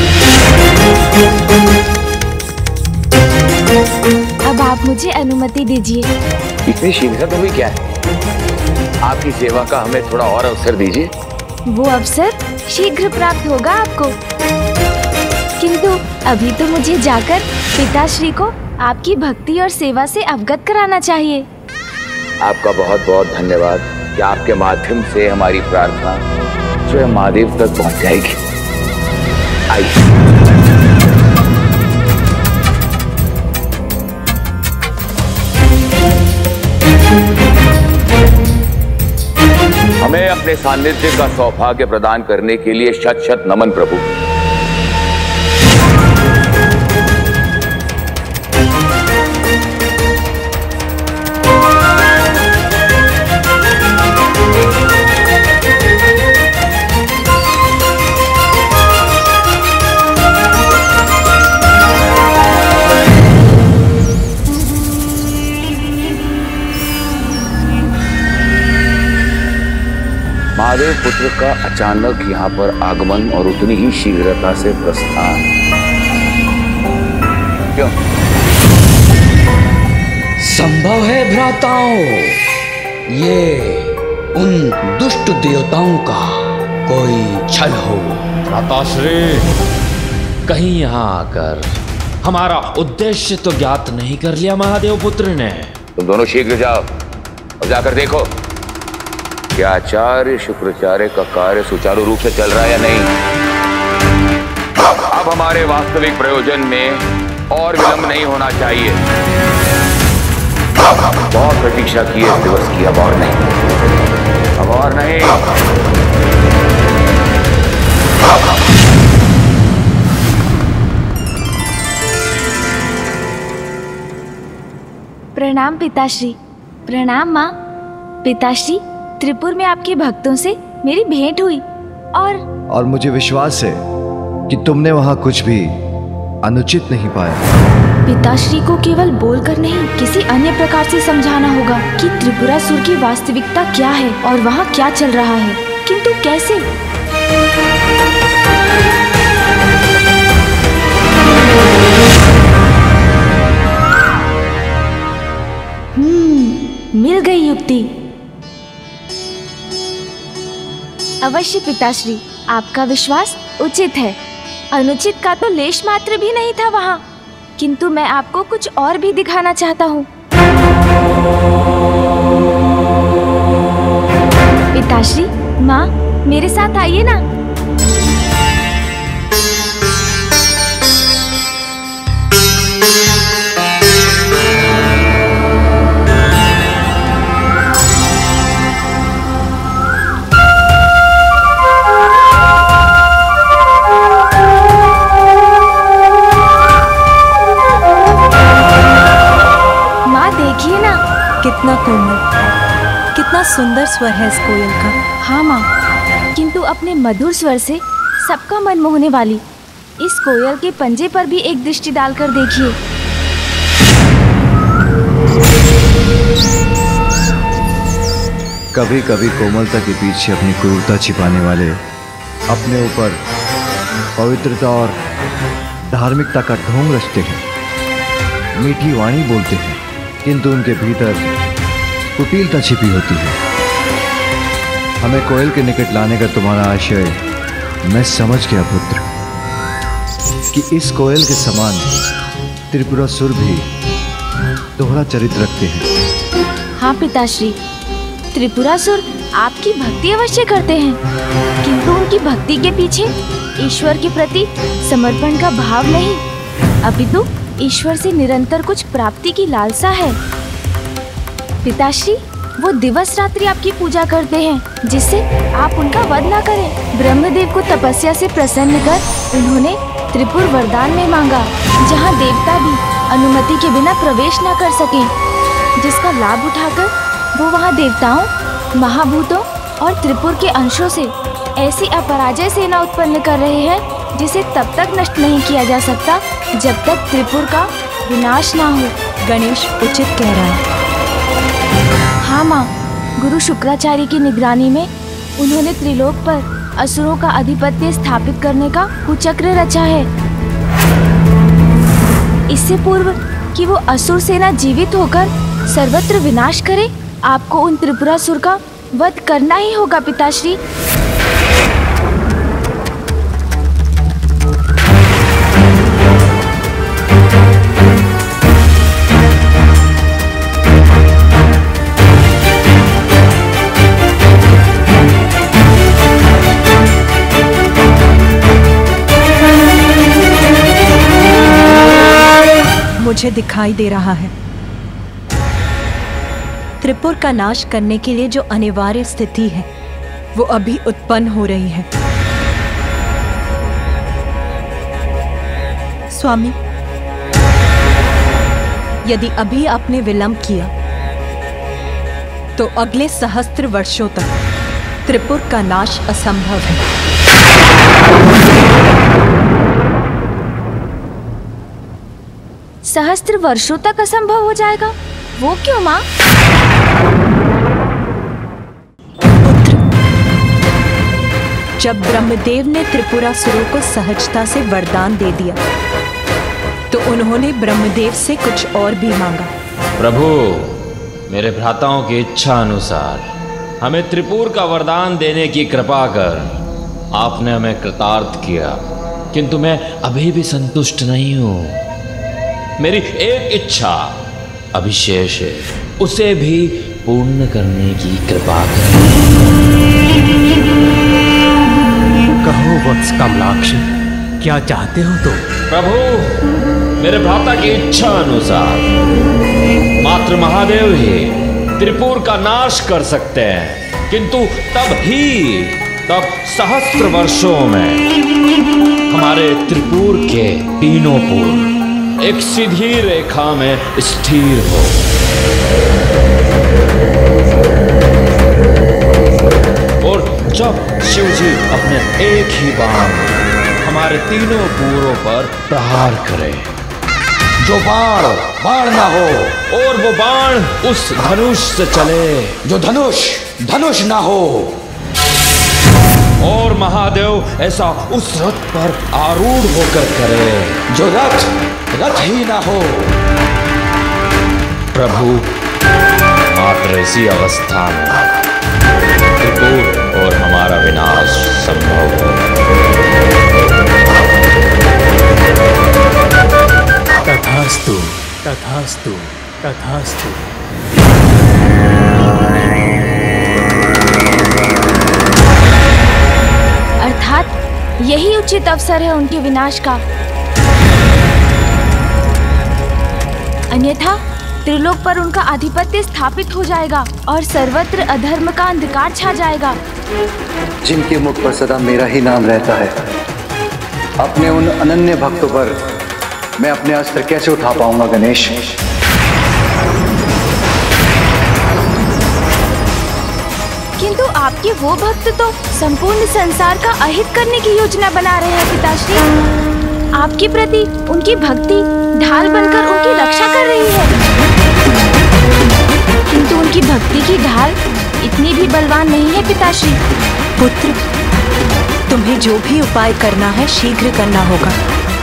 अब आप मुझे अनुमति दीजिए। इतनी शीघ्रता हुई क्या है? आपकी सेवा का हमें थोड़ा और अवसर दीजिए। वो अवसर शीघ्र प्राप्त होगा आपको, किंतु अभी तो मुझे जाकर पिताश्री को आपकी भक्ति और सेवा से अवगत कराना चाहिए। आपका बहुत बहुत धन्यवाद कि आपके माध्यम से हमारी प्रार्थना स्वयं महादेव तक पहुंच जाएगी। आई। हमें अपने सानिध्य का सौभाग्य प्रदान करने के लिए शत शत नमन प्रभु। महादेव पुत्र का अचानक यहाँ पर आगमन और उतनी ही शीघ्रता से प्रस्थान क्यों संभव है भ्राताओं? ये उन दुष्ट देवताओं का कोई छल हो। भ्राताश्री, कहीं यहाँ आकर हमारा उद्देश्य तो ज्ञात नहीं कर लिया महादेव पुत्र ने? तुम दोनों शीघ्र जाओ और जाकर देखो क्या आचार्य शुक्राचार्य का कार्य सुचारू रूप से चल रहा है या नहीं। अब, अब हमारे वास्तविक प्रयोजन में और विलंब नहीं होना चाहिए। बहुत प्रतीक्षा की है इस दिवस की, अब और नहीं, अब और नहीं। प्रणाम पिताश्री। प्रणाम माँ। पिताश्री, त्रिपुर में आपके भक्तों से मेरी भेंट हुई और और मुझे विश्वास है कि तुमने वहाँ कुछ भी अनुचित नहीं पाया। पिताश्री को केवल बोलकर नहीं, किसी अन्य प्रकार से समझाना होगा कि त्रिपुरासुर की वास्तविकता क्या है और वहाँ क्या चल रहा है, किंतु कैसे? हम्म, मिल गई युक्ति। अवश्य पिताश्री, आपका विश्वास उचित है। अनुचित का तो लेश मात्र भी नहीं था वहाँ, किंतु मैं आपको कुछ और भी दिखाना चाहता हूँ। पिताश्री, माँ, मेरे साथ आइए ना। कितना कोमल, कितना सुंदर स्वर है इस कोयल का। हाँ माँ, किंतु अपने मधुर स्वर से सबका मन मोहने वाली इस कोयल के पंजे पर भी एक दृष्टि डालकर देखिए। कभी कभी कोमलता के पीछे अपनी क्रूरता छिपाने वाले, अपने ऊपर पवित्रता और धार्मिकता का ढोंग रचते हैं, मीठी वाणी बोलते हैं, किंतु उनके भीतर कुटिलता छिपी होती है। हमें कोयल के निकट लाने का तुम्हारा आशय मैं समझ गया पुत्र, कि इस कोयल के समान त्रिपुरासुर भी दोहरा चरित्र रखते हैं। हाँ पिताश्री, त्रिपुरासुर आपकी भक्ति अवश्य करते हैं, किंतु उनकी भक्ति के पीछे ईश्वर के प्रति समर्पण का भाव नहीं, अपितु ईश्वर से निरंतर कुछ प्राप्ति की लालसा है। पिताश्री, वो दिवस रात्रि आपकी पूजा करते हैं, जिससे आप उनका वध ना करें। ब्रह्मदेव को तपस्या से प्रसन्न कर उन्होंने त्रिपुर वरदान में मांगा, जहां देवता भी अनुमति के बिना प्रवेश ना कर सकें, जिसका लाभ उठाकर वो वहां देवताओं, महाभूतों और त्रिपुर के अंशों से ऐसी अपराजय सेना उत्पन्न कर रहे हैं जिसे तब तक नष्ट नहीं किया जा सकता जब तक त्रिपुर का विनाश ना हो। गणेश उचित कह रहा है। हाँ माँ, गुरु शुक्राचार्य की निगरानी में उन्होंने त्रिलोक पर असुरों का आधिपत्य स्थापित करने का कुचक्र रचा है। इससे पूर्व कि वो असुर सेना जीवित होकर सर्वत्र विनाश करे, आपको उन त्रिपुरासुर का वध करना ही होगा पिताश्री। मुझे दिखाई दे रहा है। त्रिपुर का नाश करने के लिए जो अनिवार्य स्थिति है वो अभी उत्पन्न हो रही है। स्वामी, यदि अभी आपने विलंब किया तो अगले सहस्त्र वर्षों तक त्रिपुर का नाश असंभव है। सहस्त्र वर्षों तक असंभव हो जाएगा? वो क्यों माँ? पुत्र, जब ब्रह्मदेव ने त्रिपुरासुरों को सहजता से वरदान दे दिया तो उन्होंने ब्रह्मदेव से कुछ और भी मांगा। प्रभु, मेरे भ्राताओं की इच्छा अनुसार हमें त्रिपुर का वरदान देने की कृपा कर। आपने हमें कृतार्थ किया, किंतु मैं अभी भी संतुष्ट नहीं हूँ। मेरी एक इच्छा अभिशेष है, उसे भी पूर्ण करने की कृपा कर। कहो वत्स कमलाक्ष, क्या चाहते हो तुम? तो? प्रभु, मेरे भ्राता की इच्छा अनुसार मात्र महादेव ही त्रिपुर का नाश कर सकते हैं, किंतु तब ही तब सहस्त्र वर्षों में हमारे त्रिपुर के तीनों पुर एक सीधी रेखा में स्थिर हो। और जब शिवजी अपने एक ही बाण हमारे तीनों पुरों पर प्रहार करें, जो बाण बाण ना हो और वो बाण उस धनुष से चले जो धनुष धनुष ना हो। और महादेव ऐसा उस रथ पर आरूढ़ होकर करे जो रथ रथ ही ना हो। प्रभु, मात्र इसी अवस्था में त्रिपुर और हमारा विनाश संभव हो। तथास्तु, तथास्तु, तथास्तु। अर्थात यही उचित अवसर है उनके विनाश का, अन्यथा त्रिलोक पर उनका आधिपत्य स्थापित हो जाएगा और सर्वत्र अधर्म का अंधकार छा जाएगा। जिनके मुख पर सदा मेरा ही नाम रहता है, अपने उन अनन्य भक्तों पर मैं अपने अस्त्र कैसे उठा पाऊंगा? गणेश, किंतु आपके वो भक्त तो संपूर्ण संसार का अहित करने की योजना बना रहे हैं पिताश्री। आपके प्रति उनकी भक्ति ढाल बनकर उनकी रक्षा कर रही है, किंतु उनकी भक्ति की ढाल इतनी भी बलवान नहीं है पिताश्री। पुत्र, तुम्हें जो भी उपाय करना है शीघ्र करना होगा,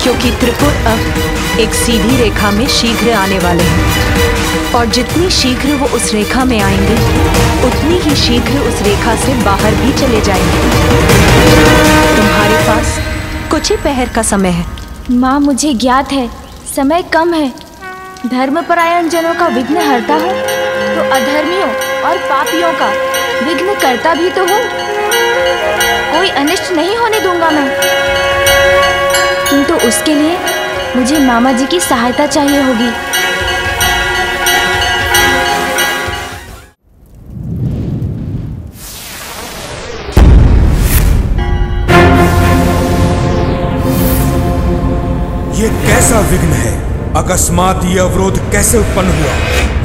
क्योंकि त्रिपुर अब एक सीधी रेखा में शीघ्र आने वाले हैं और जितनी शीघ्र वो उस रेखा में आएंगे उतनी ही शीघ्र उस रेखा से बाहर भी चले जाएंगे। तुम्हारे पास कुछ ही पहर का समय है। माँ, मुझे ज्ञात है समय कम है। धर्मपरायण जनों का विघ्न हरता हूँ तो अधर्मियों और पापियों का विघ्न करता भी तो हूँ। कोई अनिष्ट नहीं होने दूंगा मैं, किंतु उसके लिए मुझे मामा जी की सहायता चाहिए होगी। ये कैसा विघ्न है? अकस्मात ये अवरोध कैसे उत्पन्न हुआ?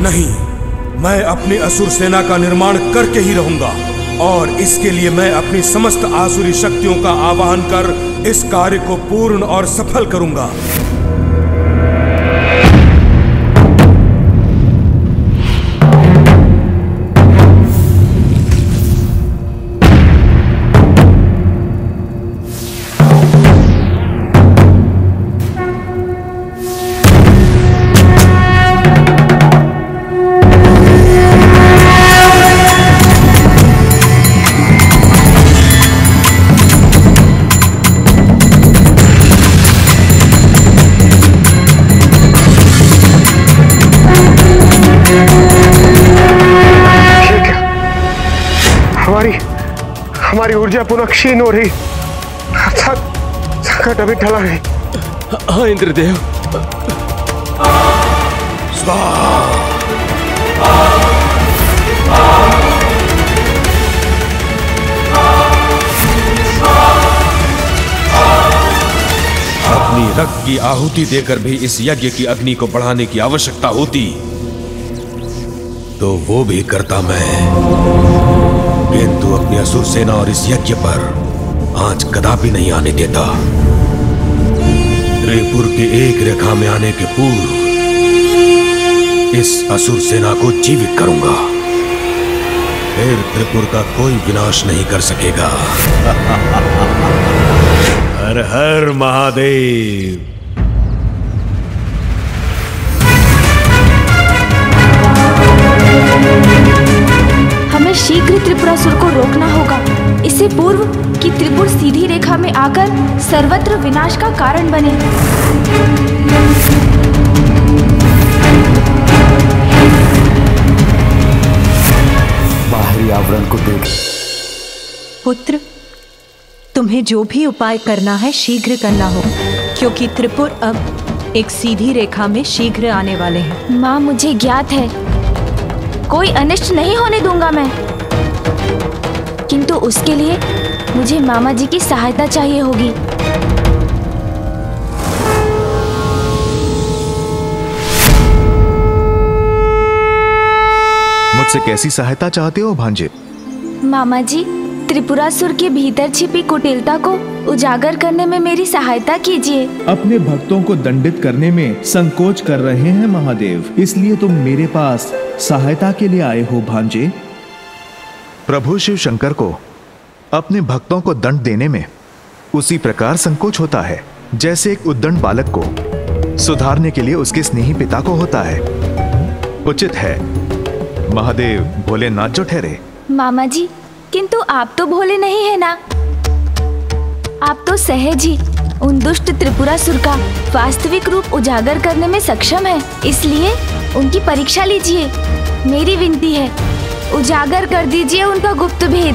नहीं, मैं अपनी असुर सेना का निर्माण करके ही रहूंगा और इसके लिए मैं अपनी समस्त आसुरी शक्तियों का आवाहन कर इस कार्य को पूर्ण और सफल करूंगा। हमारी ऊर्जा पुनः क्षीण हो रही, संकट अभी टला नहीं। हाँ इंद्रदेव। अपनी रक्त की आहुति देकर भी इस यज्ञ की अग्नि को बढ़ाने की आवश्यकता होती तो वो भी करता मैं, किंतु अपनी असुर सेना और इस यज्ञ पर आंच कदापि नहीं आने देता। त्रिपुर की एक रेखा में आने के पूर्व इस असुर सेना को जीवित करूंगा, फिर त्रिपुर का कोई विनाश नहीं कर सकेगा। हर हर महादेव। हमें शीघ्र त्रिपुरासुर को रोकना होगा, इससे पूर्व कि त्रिपुर सीधी रेखा में आकर सर्वत्र विनाश का कारण बने। बाहरी आवरण को देख। पुत्र, तुम्हें जो भी उपाय करना है शीघ्र करना हो, क्योंकि त्रिपुर अब एक सीधी रेखा में शीघ्र आने वाले हैं। माँ, मुझे ज्ञात है, कोई अनिष्ट नहीं होने दूंगा मैं, किंतु उसके लिए मुझे मामा जी की सहायता चाहिए होगी। मुझसे कैसी सहायता चाहते हो भांजे? मामा जी, त्रिपुरासुर के भीतर छिपी कुटिलता को उजागर करने में मेरी सहायता कीजिए। अपने भक्तों को दंडित करने में संकोच कर रहे हैं महादेव, इसलिए तुम मेरे पास सहायता के लिए आए हो भांजे। प्रभु शिव शंकर को अपने भक्तों को दंड देने में उसी प्रकार संकोच होता है जैसे एक उद्दंड बालक को सुधारने के लिए उसके स्नेही पिता को होता है। उचित है महादेव भोलेनाथ जो ठहरे। मामा जी, किंतु आप तो भोले नहीं है ना, आप तो सहज ही उन दुष्ट त्रिपुरासुर का वास्तविक रूप उजागर करने में सक्षम है, इसलिए उनकी परीक्षा लीजिए। मेरी विनती है, उजागर कर दीजिए उनका गुप्त भेद।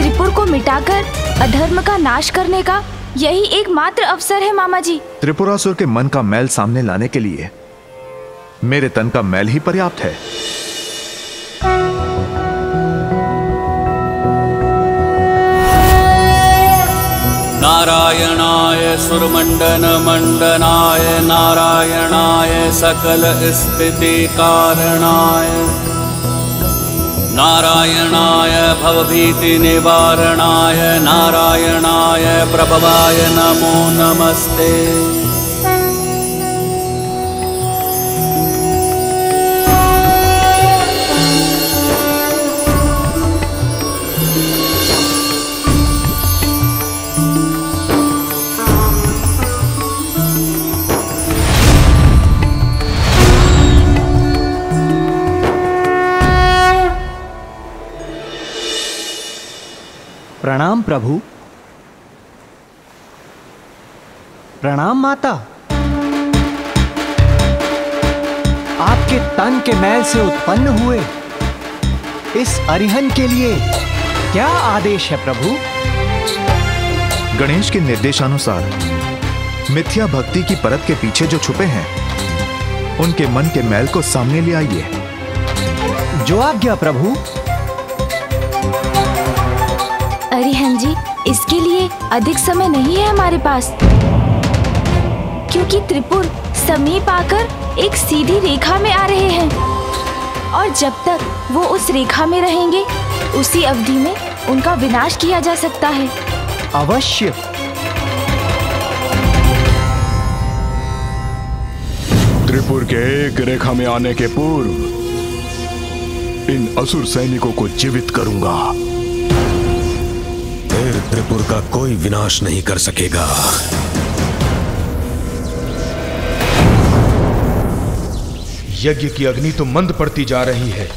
त्रिपुर को मिटाकर अधर्म का नाश करने का यही एकमात्र अवसर है मामा जी। त्रिपुरासुर के मन का मैल सामने लाने के लिए मेरे तन का मैल ही पर्याप्त है। नारायणाय सुरमंडन मंडनाय नारायणाय सकल स्थिति कारणाय नारायणाय भवभीति निवारणाय नारायणाय प्रभवाय नमो नमस्ते। प्रणाम प्रभु। प्रणाम माता। आपके तन के मैल से उत्पन्न हुए इस अरिहंत के लिए क्या आदेश है प्रभु? गणेश के निर्देशानुसार मिथ्या भक्ति की परत के पीछे जो छुपे हैं उनके मन के मैल को सामने ले आइए। जो आज्ञा प्रभु। अरिहंत जी, इसके लिए अधिक समय नहीं है हमारे पास, क्योंकि त्रिपुर समीप आकर एक सीधी रेखा में आ रहे हैं और जब तक वो उस रेखा में रहेंगे उसी अवधि में उनका विनाश किया जा सकता है। अवश्य। त्रिपुर के एक रेखा में आने के पूर्व इन असुर सैनिकों को जीवित करूंगा, त्रिपुर का कोई विनाश नहीं कर सकेगा। यज्ञ की अग्नि तो मंद पड़ती जा रही है,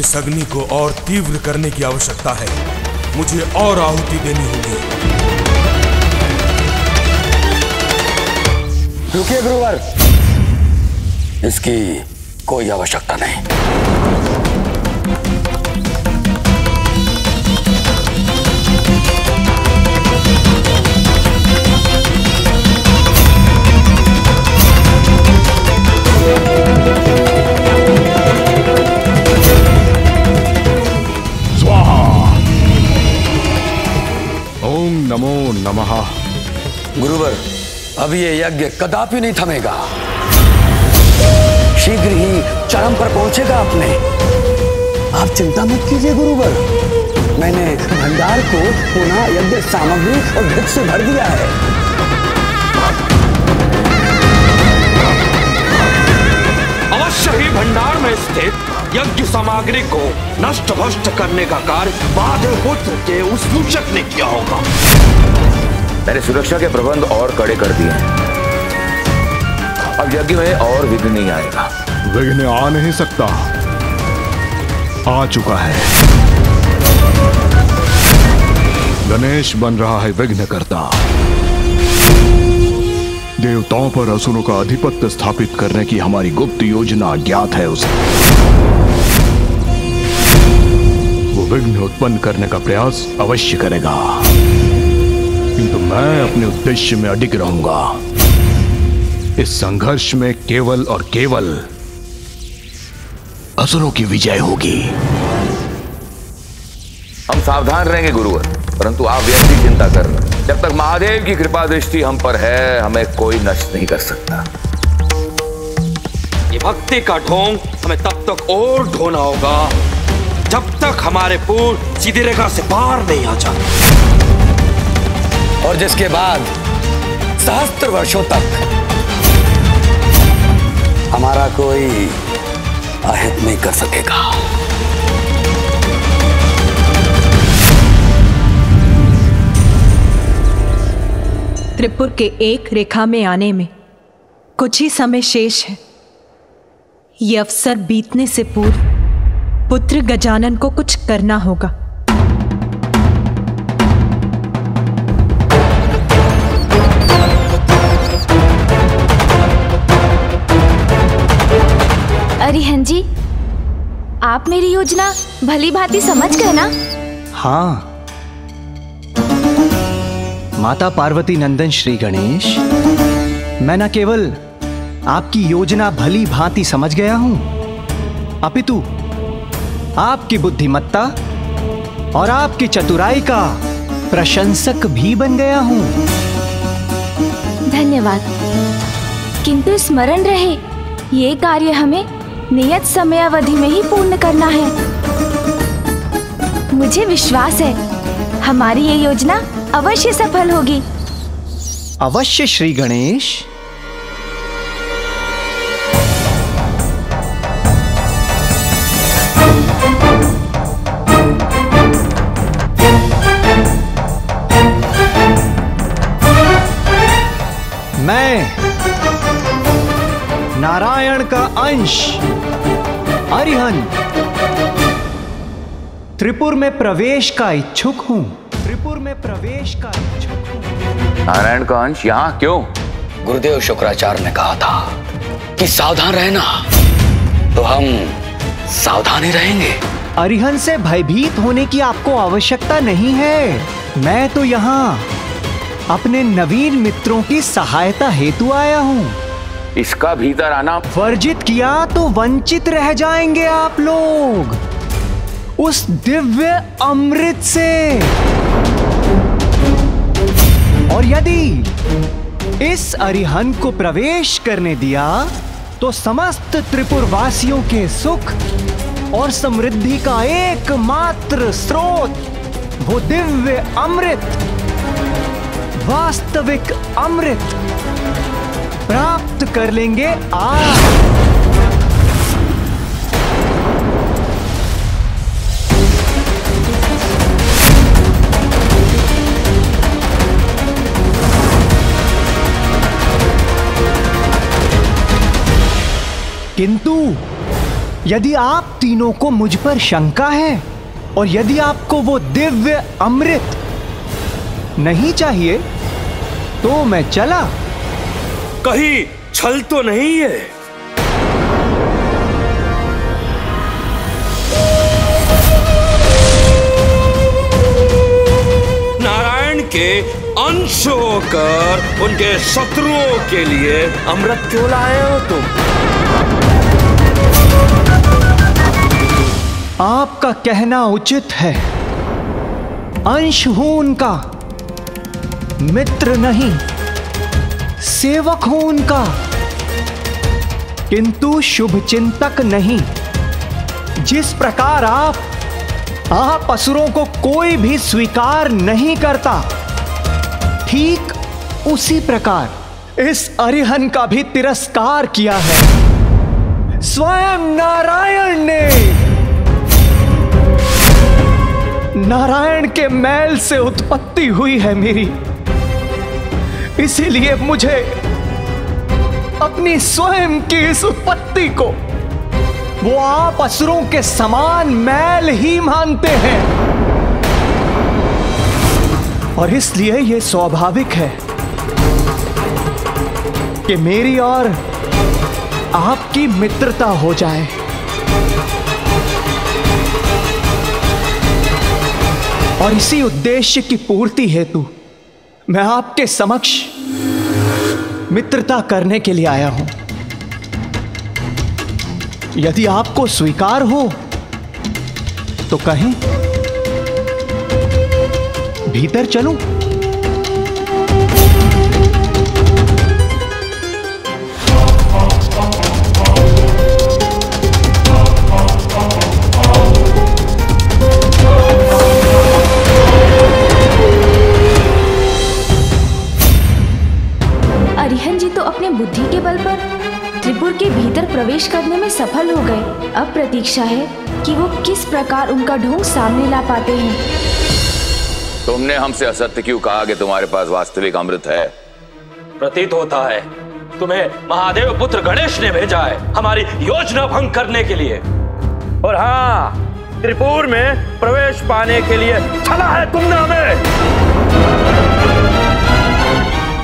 इस अग्नि को और तीव्र करने की आवश्यकता है। मुझे और आहुति देनी होगी। रुकिए गुरुवर, इसकी कोई आवश्यकता नहीं। नमो नमः। गुरुवर, अब ये यज्ञ कदापि नहीं थमेगा, शीघ्र ही चरम पर पहुंचेगा। आपने आप चिंता मत कीजिए गुरुवर, मैंने भंडार को पुनः यज्ञ सामग्री और भिक्ष से भर दिया है। ही भंडार में स्थित यज्ञ सामग्री को नष्ट भ्रष्ट करने का कार्य महादेव पुत्र के उस मूषक ने किया होगा। मैंने सुरक्षा के प्रबंध और कड़े कर दिए हैं। अब यज्ञ में और विघ्न नहीं आएगा। विघ्न आ नहीं सकता, आ चुका है। गणेश बन रहा है विघ्नकर्ता। देवताओं पर असुरों का आधिपत्य स्थापित करने की हमारी गुप्त योजना ज्ञात है उसे। वो विघ्न उत्पन्न करने का प्रयास अवश्य करेगा, किंतु मैं अपने उद्देश्य में अडिग रहूंगा। इस संघर्ष में केवल और केवल असुरों की विजय होगी। हम सावधान रहेंगे गुरुवर, परंतु आप व्यर्थ चिंता कर रहे हैं। जब तक महादेव की कृपा दृष्टि हम पर है, हमें कोई नष्ट नहीं कर सकता। ये भक्ति का ढोंग हमें तब तक और ढोना होगा जब तक हमारे पूर्व सीधी रेखा से पार नहीं आ जाते, और जिसके बाद सहस्त्र वर्षों तक हमारा कोई अहित नहीं कर सकेगा। त्रिपुर के एक रेखा में आने में कुछ ही समय शेष है। यह अवसर बीतने से पूर्व पुत्र गजानन को कुछ करना होगा। अरिहंत जी, आप मेरी योजना भली भांति समझ गए ना? हाँ माता पार्वती नंदन श्री गणेश, मैं न केवल आपकी योजना भली भांति समझ गया हूं, अपितु आपकी बुद्धिमत्ता और आपकी चतुराई का प्रशंसक भी बन गया हूं। धन्यवाद, किंतु स्मरण रहे, ये कार्य हमें नियत समयावधि में ही पूर्ण करना है। मुझे विश्वास है हमारी ये योजना अवश्य सफल होगी। अवश्य श्री गणेश। मैं नारायण का अंश अरिहंत त्रिपुर में प्रवेश का इच्छुक हूँ। त्रिपुर में प्रवेश का इच्छुक हूँ। नारायण का अंश यहाँ क्यों? गुरुदेव शुक्राचार्य ने कहा था कि सावधान रहना, तो हम सावधान ही रहेंगे। अरिहंत से भयभीत होने की आपको आवश्यकता नहीं है। मैं तो यहाँ अपने नवीन मित्रों की सहायता हेतु आया हूँ। इसका भीतर आना वर्जित किया तो वंचित रह जाएंगे आप लोग उस दिव्य अमृत से, और यदि इस अरिहंत को प्रवेश करने दिया तो समस्त त्रिपुरवासियों के सुख और समृद्धि का एकमात्र स्रोत वो दिव्य अमृत, वास्तविक अमृत प्राप्त कर लेंगे आप। किंतु यदि आप तीनों को मुझ पर शंका है और यदि आपको वो दिव्य अमृत नहीं चाहिए तो मैं चला। कहीं छल तो नहीं है? नारायण के अंश होकर उनके शत्रुओं के लिए अमृत क्यों लाए हो तुम? आपका कहना उचित है, अंश हूं उनका, मित्र नहीं, सेवक हूं उनका, किंतु शुभ चिंतक नहीं। जिस प्रकार आप आप असुरों को कोई भी स्वीकार नहीं करता, ठीक उसी प्रकार इस अरिहंत का भी तिरस्कार किया है स्वयं नारायण ने। नारायण के मैल से उत्पत्ति हुई है मेरी, इसीलिए मुझे अपनी स्वयं की इस उत्पत्ति को वो आप असुरों के समान मैल ही मानते हैं, और इसलिए यह स्वाभाविक है कि मेरी और आपकी मित्रता हो जाए। और इसी उद्देश्य की पूर्ति हेतु मैं आपके समक्ष मित्रता करने के लिए आया हूं। यदि आपको स्वीकार हो तो कहें, भीतर चलूं? बुद्धि के बल पर त्रिपुर के भीतर प्रवेश करने में सफल हो गए। अब प्रतीक्षा है कि वो किस प्रकार उनका ढोंग सामने ला पाते हैं। तुमने हमसे असत्य क्यों कहा कि तुम्हारे पास वास्तविक अमृत है? प्रतीत होता है तुम्हें महादेव पुत्र गणेश ने भेजा है हमारी योजना भंग करने के लिए, और हाँ, त्रिपुर में प्रवेश पाने के लिए छला है तुमने हमें।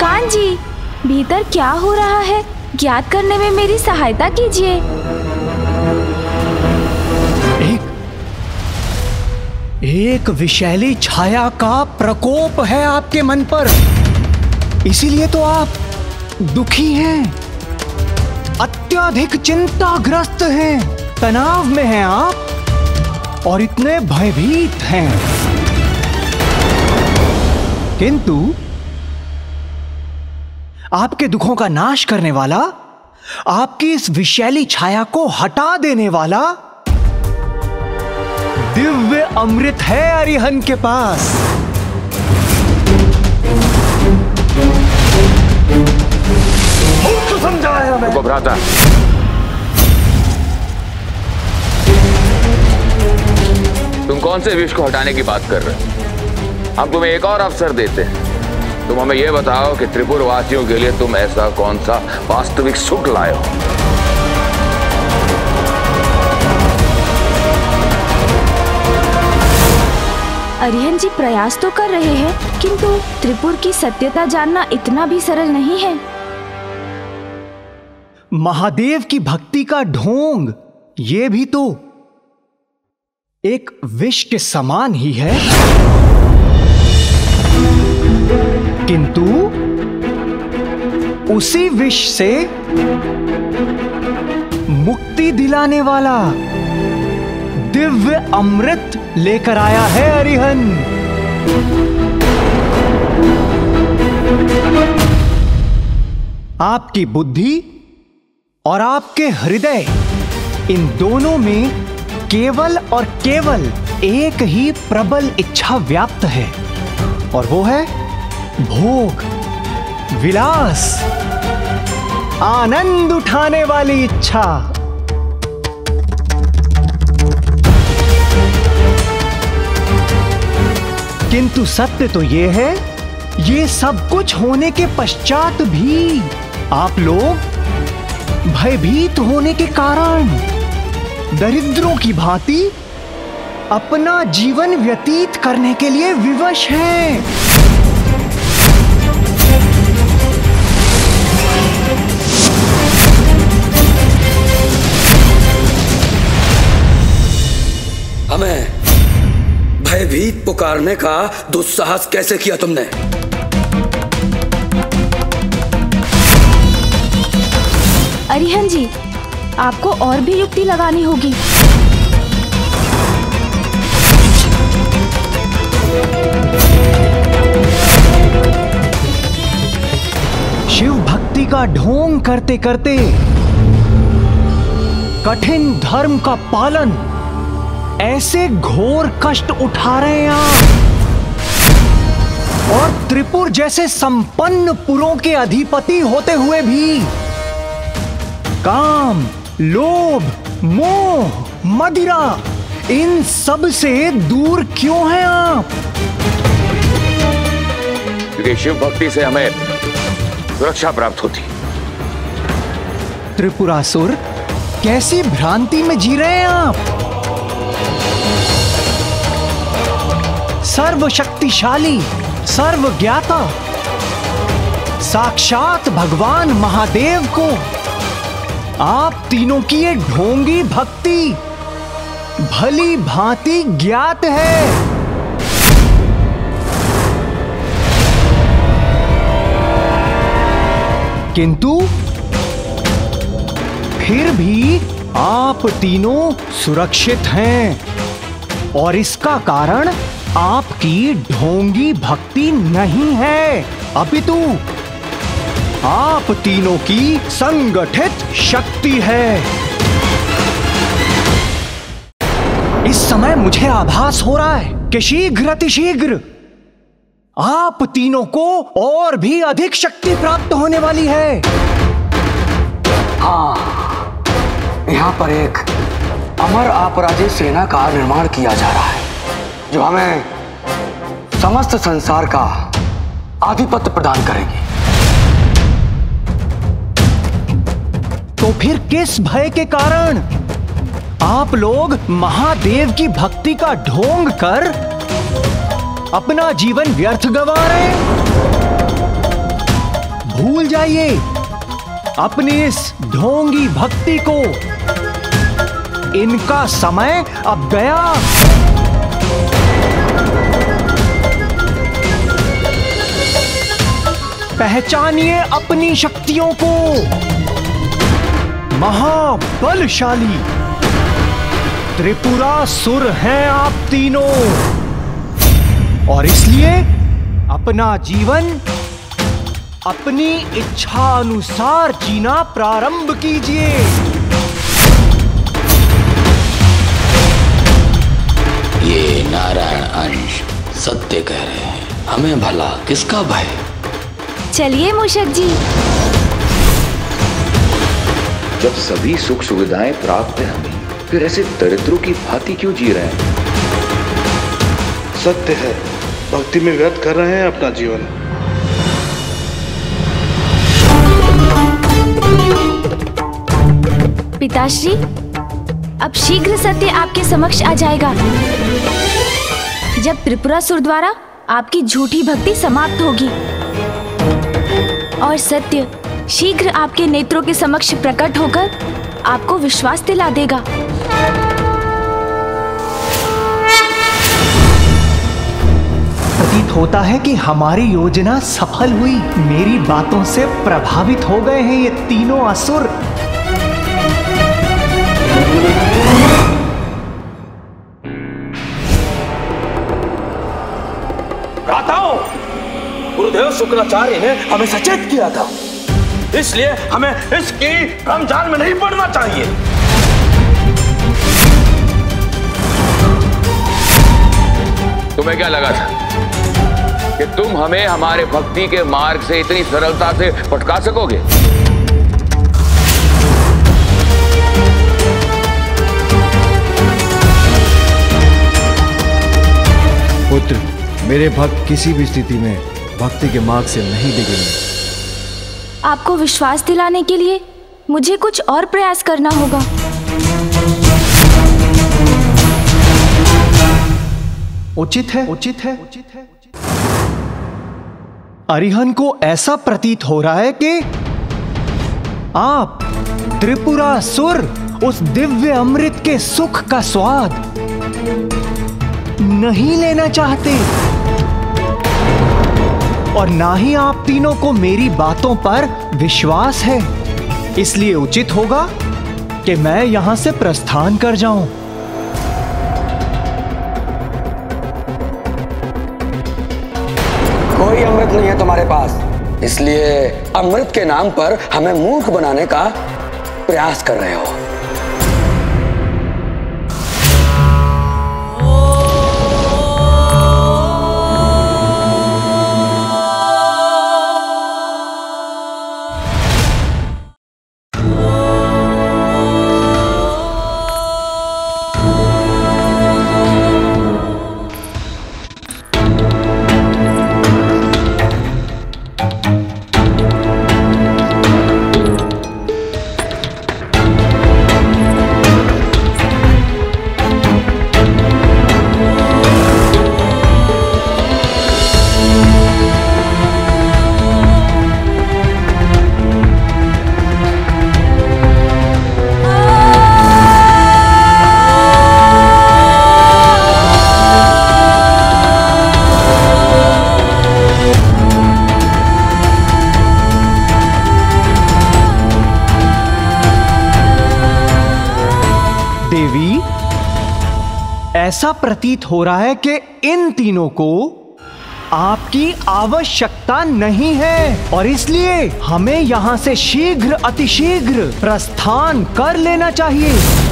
कान जी, भीतर क्या हो रहा है ज्ञात करने में मेरी सहायता कीजिए। एक एक विषैली छाया का प्रकोप है आपके मन पर, इसीलिए तो आप दुखी हैं, अत्यधिक चिंताग्रस्त हैं, तनाव में हैं आप और इतने भयभीत हैं। किंतु आपके दुखों का नाश करने वाला, आपकी इस विषैली छाया को हटा देने वाला दिव्य अमृत है अरिहंत के पास। मुझको समझाया मैं। घबराता। तुम कौन से विष को हटाने की बात कर रहे हो? हम तुम्हें एक और अवसर देते हैं। तुम हमें यह बताओ कि त्रिपुर वासियों के लिए तुम ऐसा कौन सा वास्तविक सुख लाए हो? अरिहंत जी प्रयास तो कर रहे हैं, किंतु त्रिपुर की सत्यता जानना इतना भी सरल नहीं है। महादेव की भक्ति का ढोंग, ये भी तो एक विष के समान ही है, किंतु उसी विष से मुक्ति दिलाने वाला दिव्य अमृत लेकर आया है अरिहंत। आपकी बुद्धि और आपके हृदय, इन दोनों में केवल और केवल एक ही प्रबल इच्छा व्याप्त है, और वो है भोग, विलास, आनंद उठाने वाली इच्छा। किंतु सत्य तो यह है, ये सब कुछ होने के पश्चात भी आप लोग भयभीत होने के कारण दरिद्रों की भांति अपना जीवन व्यतीत करने के लिए विवश हैं। हमें भयभीत पुकारने का दुस्साहस कैसे किया तुमने? अरिहंत जी, आपको और भी युक्ति लगानी होगी। का ढोंग करते करते कठिन धर्म का पालन ऐसे घोर कष्ट उठा रहे हैं आप, और त्रिपुर जैसे संपन्न पुरों के अधिपति होते हुए भी काम, लोभ, मोह, मदिरा, इन सब से दूर क्यों हैं आप? क्योंकि शिव भक्ति से हमें सुरक्षा प्राप्त होती। त्रिपुरासुर, कैसी भ्रांति में जी रहे हैं आप? सर्वशक्तिशाली, सर्वज्ञाता, साक्षात भगवान महादेव को आप तीनों की ये ढोंगी भक्ति भली भांति ज्ञात है। किंतु फिर भी आप तीनों सुरक्षित हैं और इसका कारण आपकी ढोंगी भक्ति नहीं है, अपितु आप तीनों की संगठित शक्ति है। इस समय मुझे आभास हो रहा है कि शीघ्रतिशीघ्र आप तीनों को और भी अधिक शक्ति प्राप्त होने वाली है। हाँ, यहाँ पर एक अमर अपराजित सेना का निर्माण किया जा रहा है जो हमें समस्त संसार का आधिपत्य प्रदान करेगी। तो फिर किस भय के कारण आप लोग महादेव की भक्ति का ढोंग कर अपना जीवन व्यर्थ गंवा रहे हैं? भूल जाइए अपनी इस ढोंगी भक्ति को, इनका समय अब गया। पहचानिए अपनी शक्तियों को, महाबलशाली त्रिपुरासुर हैं आप तीनों, और इसलिए अपना जीवन अपनी इच्छा अनुसार जीना प्रारंभ कीजिए। ये नारायण अंश सत्य कह रहे हैं, हमें भला किसका भय? चलिए मूषक जी, जब सभी सुख सुविधाएं प्राप्त हैं हमें, फिर ऐसे दरिद्रों की भांति क्यों जी रहे हैं? सत्य है, भक्ति में व्यर्थ कर रहे हैं अपना जीवन। पिताश्री, अब शीघ्र सत्य आपके समक्ष आ जाएगा जब त्रिपुरासुर द्वारा आपकी झूठी भक्ति समाप्त होगी और सत्य शीघ्र आपके नेत्रों के समक्ष प्रकट होकर आपको विश्वास दिला देगा। प्रतीत होता है कि हमारी योजना सफल हुई। मेरी बातों से प्रभावित हो गए हैं ये तीनों असुर। शुक्राचार्य ने हमें सचेत किया था, इसलिए हमें इसकी भ्रमजाल में नहीं पड़ना चाहिए। तुम्हें क्या लगा था कि तुम हमें हमारे भक्ति के मार्ग से इतनी सरलता से भटका सकोगे? पुत्र, मेरे भक्त किसी भी स्थिति में भक्ति के मार्ग से नहीं डिगेंगे। आपको विश्वास दिलाने के लिए मुझे कुछ और प्रयास करना होगा। उचित है, उचित है, उचित है। अरिहंत को ऐसा प्रतीत हो रहा है कि आप त्रिपुरासुर उस दिव्य अमृत के सुख का स्वाद नहीं लेना चाहते, और ना ही आप तीनों को मेरी बातों पर विश्वास है। इसलिए उचित होगा कि मैं यहां से प्रस्थान कर जाऊं। कोई अमृत नहीं है तुम्हारे पास, इसलिए अमृत के नाम पर हमें मूर्ख बनाने का प्रयास कर रहे हो। ऐसा प्रतीत हो रहा है कि इन तीनों को आपकी आवश्यकता नहीं है और इसलिए हमें यहाँ से शीघ्र अतिशीघ्र प्रस्थान कर लेना चाहिए।